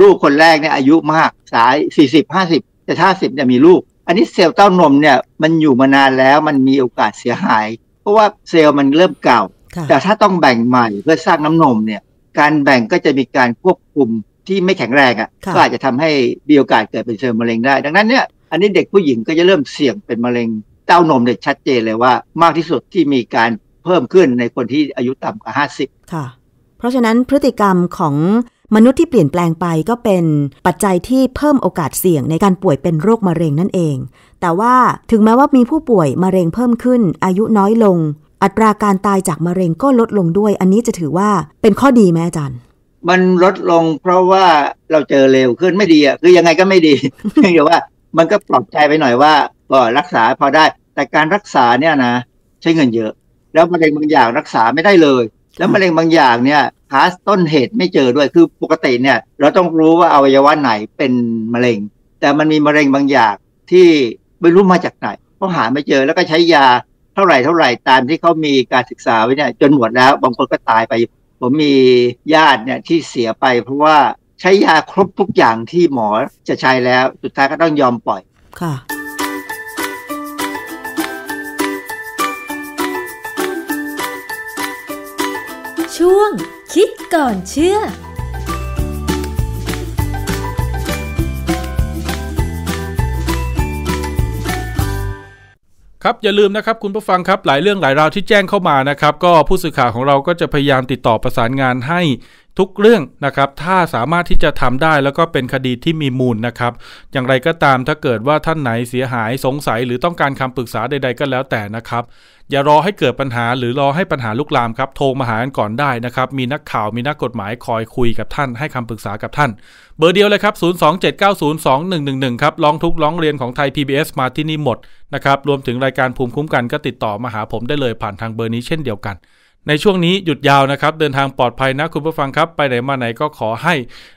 ลูกคนแรกเนี่ยอายุมากสายสี่สิบ ห้าสิบแต่ห้าสิบเนี่ยมีลูกอันนี้เซลล์เต้านมเนี่ยมันอยู่มานานแล้วมันมีโอกาสเสียหายเพราะว่าเซลล์มันเริ่มเก่าแต่ถ้าต้องแบ่งใหม่เพื่อสร้างน้ำนมเนี่ยการแบ่งก็จะมีการควบคุมที่ไม่แข็งแรงอ่ะก็อาจจะทำให้มีโอกาสเกิดเป็นเซลล์มะเร็งได้ดังนั้นเนี่ยอันนี้เด็กผู้หญิงก็จะเริ่มเสี่ยงเป็นมะเร็งเต้านมเนี่ยชัดเจนเลยว่ามากที่สุดที่มีการเพิ่มขึ้นในคนที่อายุต่ำกว่าห้าสิบค่ะเพราะฉะนั้นพฤติกรรมของมนุษย์ที่เปลี่ยนแปลงไปก็เป็นปัจจัยที่เพิ่มโอกาสเสี่ยงในการป่วยเป็นโรคมะเร็งนั่นเองแต่ว่าถึงแม้ว่ามีผู้ป่วยมะเร็งเพิ่มขึ้นอายุน้อยลงอัตราการตายจากมะเร็งก็ลดลงด้วยอันนี้จะถือว่าเป็นข้อดีไหมอาจารย์มันลดลงเพราะว่าเราเจอเร็วขึ้นไม่ดีอ่ะคือยังไงก็ไม่ดีเดี๋ยวว่ามันก็ปลอบใจไปหน่อยว่าก็รักษาพอได้แต่การรักษาเนี่ยนะใช้เงินเยอะแล้วมะเร็งบางอย่างรักษาไม่ได้เลยแล้วมะเร็งบางอย่างเนี่ยหาต้นเหตุไม่เจอด้วยคือปกติเนี่ยเราต้องรู้ว่าอวัยวะไหนเป็นมะเร็งแต่มันมีมะเร็งบางอย่างที่ไม่รู้มาจากไหนก็หาไม่เจอแล้วก็ใช้ยาเท่าไหร่เท่าไหร่ตามที่เขามีการศึกษาไว้เนี่ยจนหมดแล้วบางคนก็ตายไปผมมีญาติเนี่ยที่เสียไปเพราะว่าใช้ยาครบทุกอย่างที่หมอจะใช้แล้วสุดท้ายก็ต้องยอมปล่อยค่ะ ช่วงคิดก่อนเชื่อครับอย่าลืมนะครับคุณผู้ฟังครับหลายเรื่องหลายราวที่แจ้งเข้ามานะครับก็ผู้สื่อข่าวของเราก็จะพยายามติดต่อประสานงานให้ทุกเรื่องนะครับถ้าสามารถที่จะทำได้แล้วก็เป็นคดีที่มีมูลนะครับอย่างไรก็ตามถ้าเกิดว่าท่านไหนเสียหายสงสัยหรือต้องการคำปรึกษาใดๆก็แล้วแต่นะครับอย่ารอให้เกิดปัญหาหรือรอให้ปัญหาลุกลามครับโทรมาหากันก่อนได้นะครับมีนักข่าวมีนักกฎหมายคอยคุยกับท่านให้คำปรึกษากับท่านเบอร์เดียวเลยครับศูนย์ สอง เจ็ด เก้า ศูนย์ สอง หนึ่ง หนึ่ง หนึ่งครับร้องทุกข์ร้องเรียนของไทย พี บี เอส มาที่นี่หมดนะครับรวมถึงรายการภูมิคุ้มกันก็ติดต่อมาหาผมได้เลยผ่านทางเบอร์นี้เช่นเดียวกันในช่วงนี้หยุดยาวนะครับเดินทางปลอดภัยนะคุณผู้ฟังครับไปไหนมาไหนก็ขอให้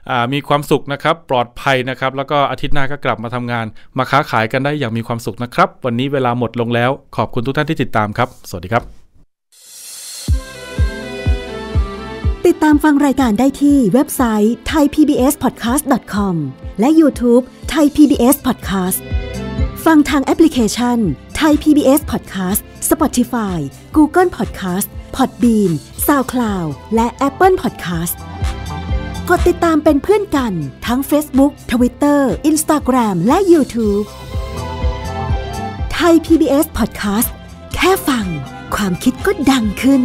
อ่ามีความสุขนะครับปลอดภัยนะครับแล้วก็อาทิตย์หน้าก็กลับมาทำงานมาค้าขายกันได้อย่างมีความสุขนะครับวันนี้เวลาหมดลงแล้วขอบคุณทุกท่านที่ติดตามครับสวัสดีครับติดตามฟังรายการได้ที่เว็บไซต์ ไทย พี บี เอส พอดแคสต์ ดอท คอม และ YouTube Thai พี บี เอส Podcast ฟังทางแอปพลิเคชัน Thai พี บี เอส Podcast Spotify Google Podcast Podbean SoundCloud และ Apple Podcast กดติดตามเป็นเพื่อนกันทั้ง Facebook Twitter Instagram และ YouTube Thai พี บี เอส Podcast แค่ฟังความคิดก็ดังขึ้น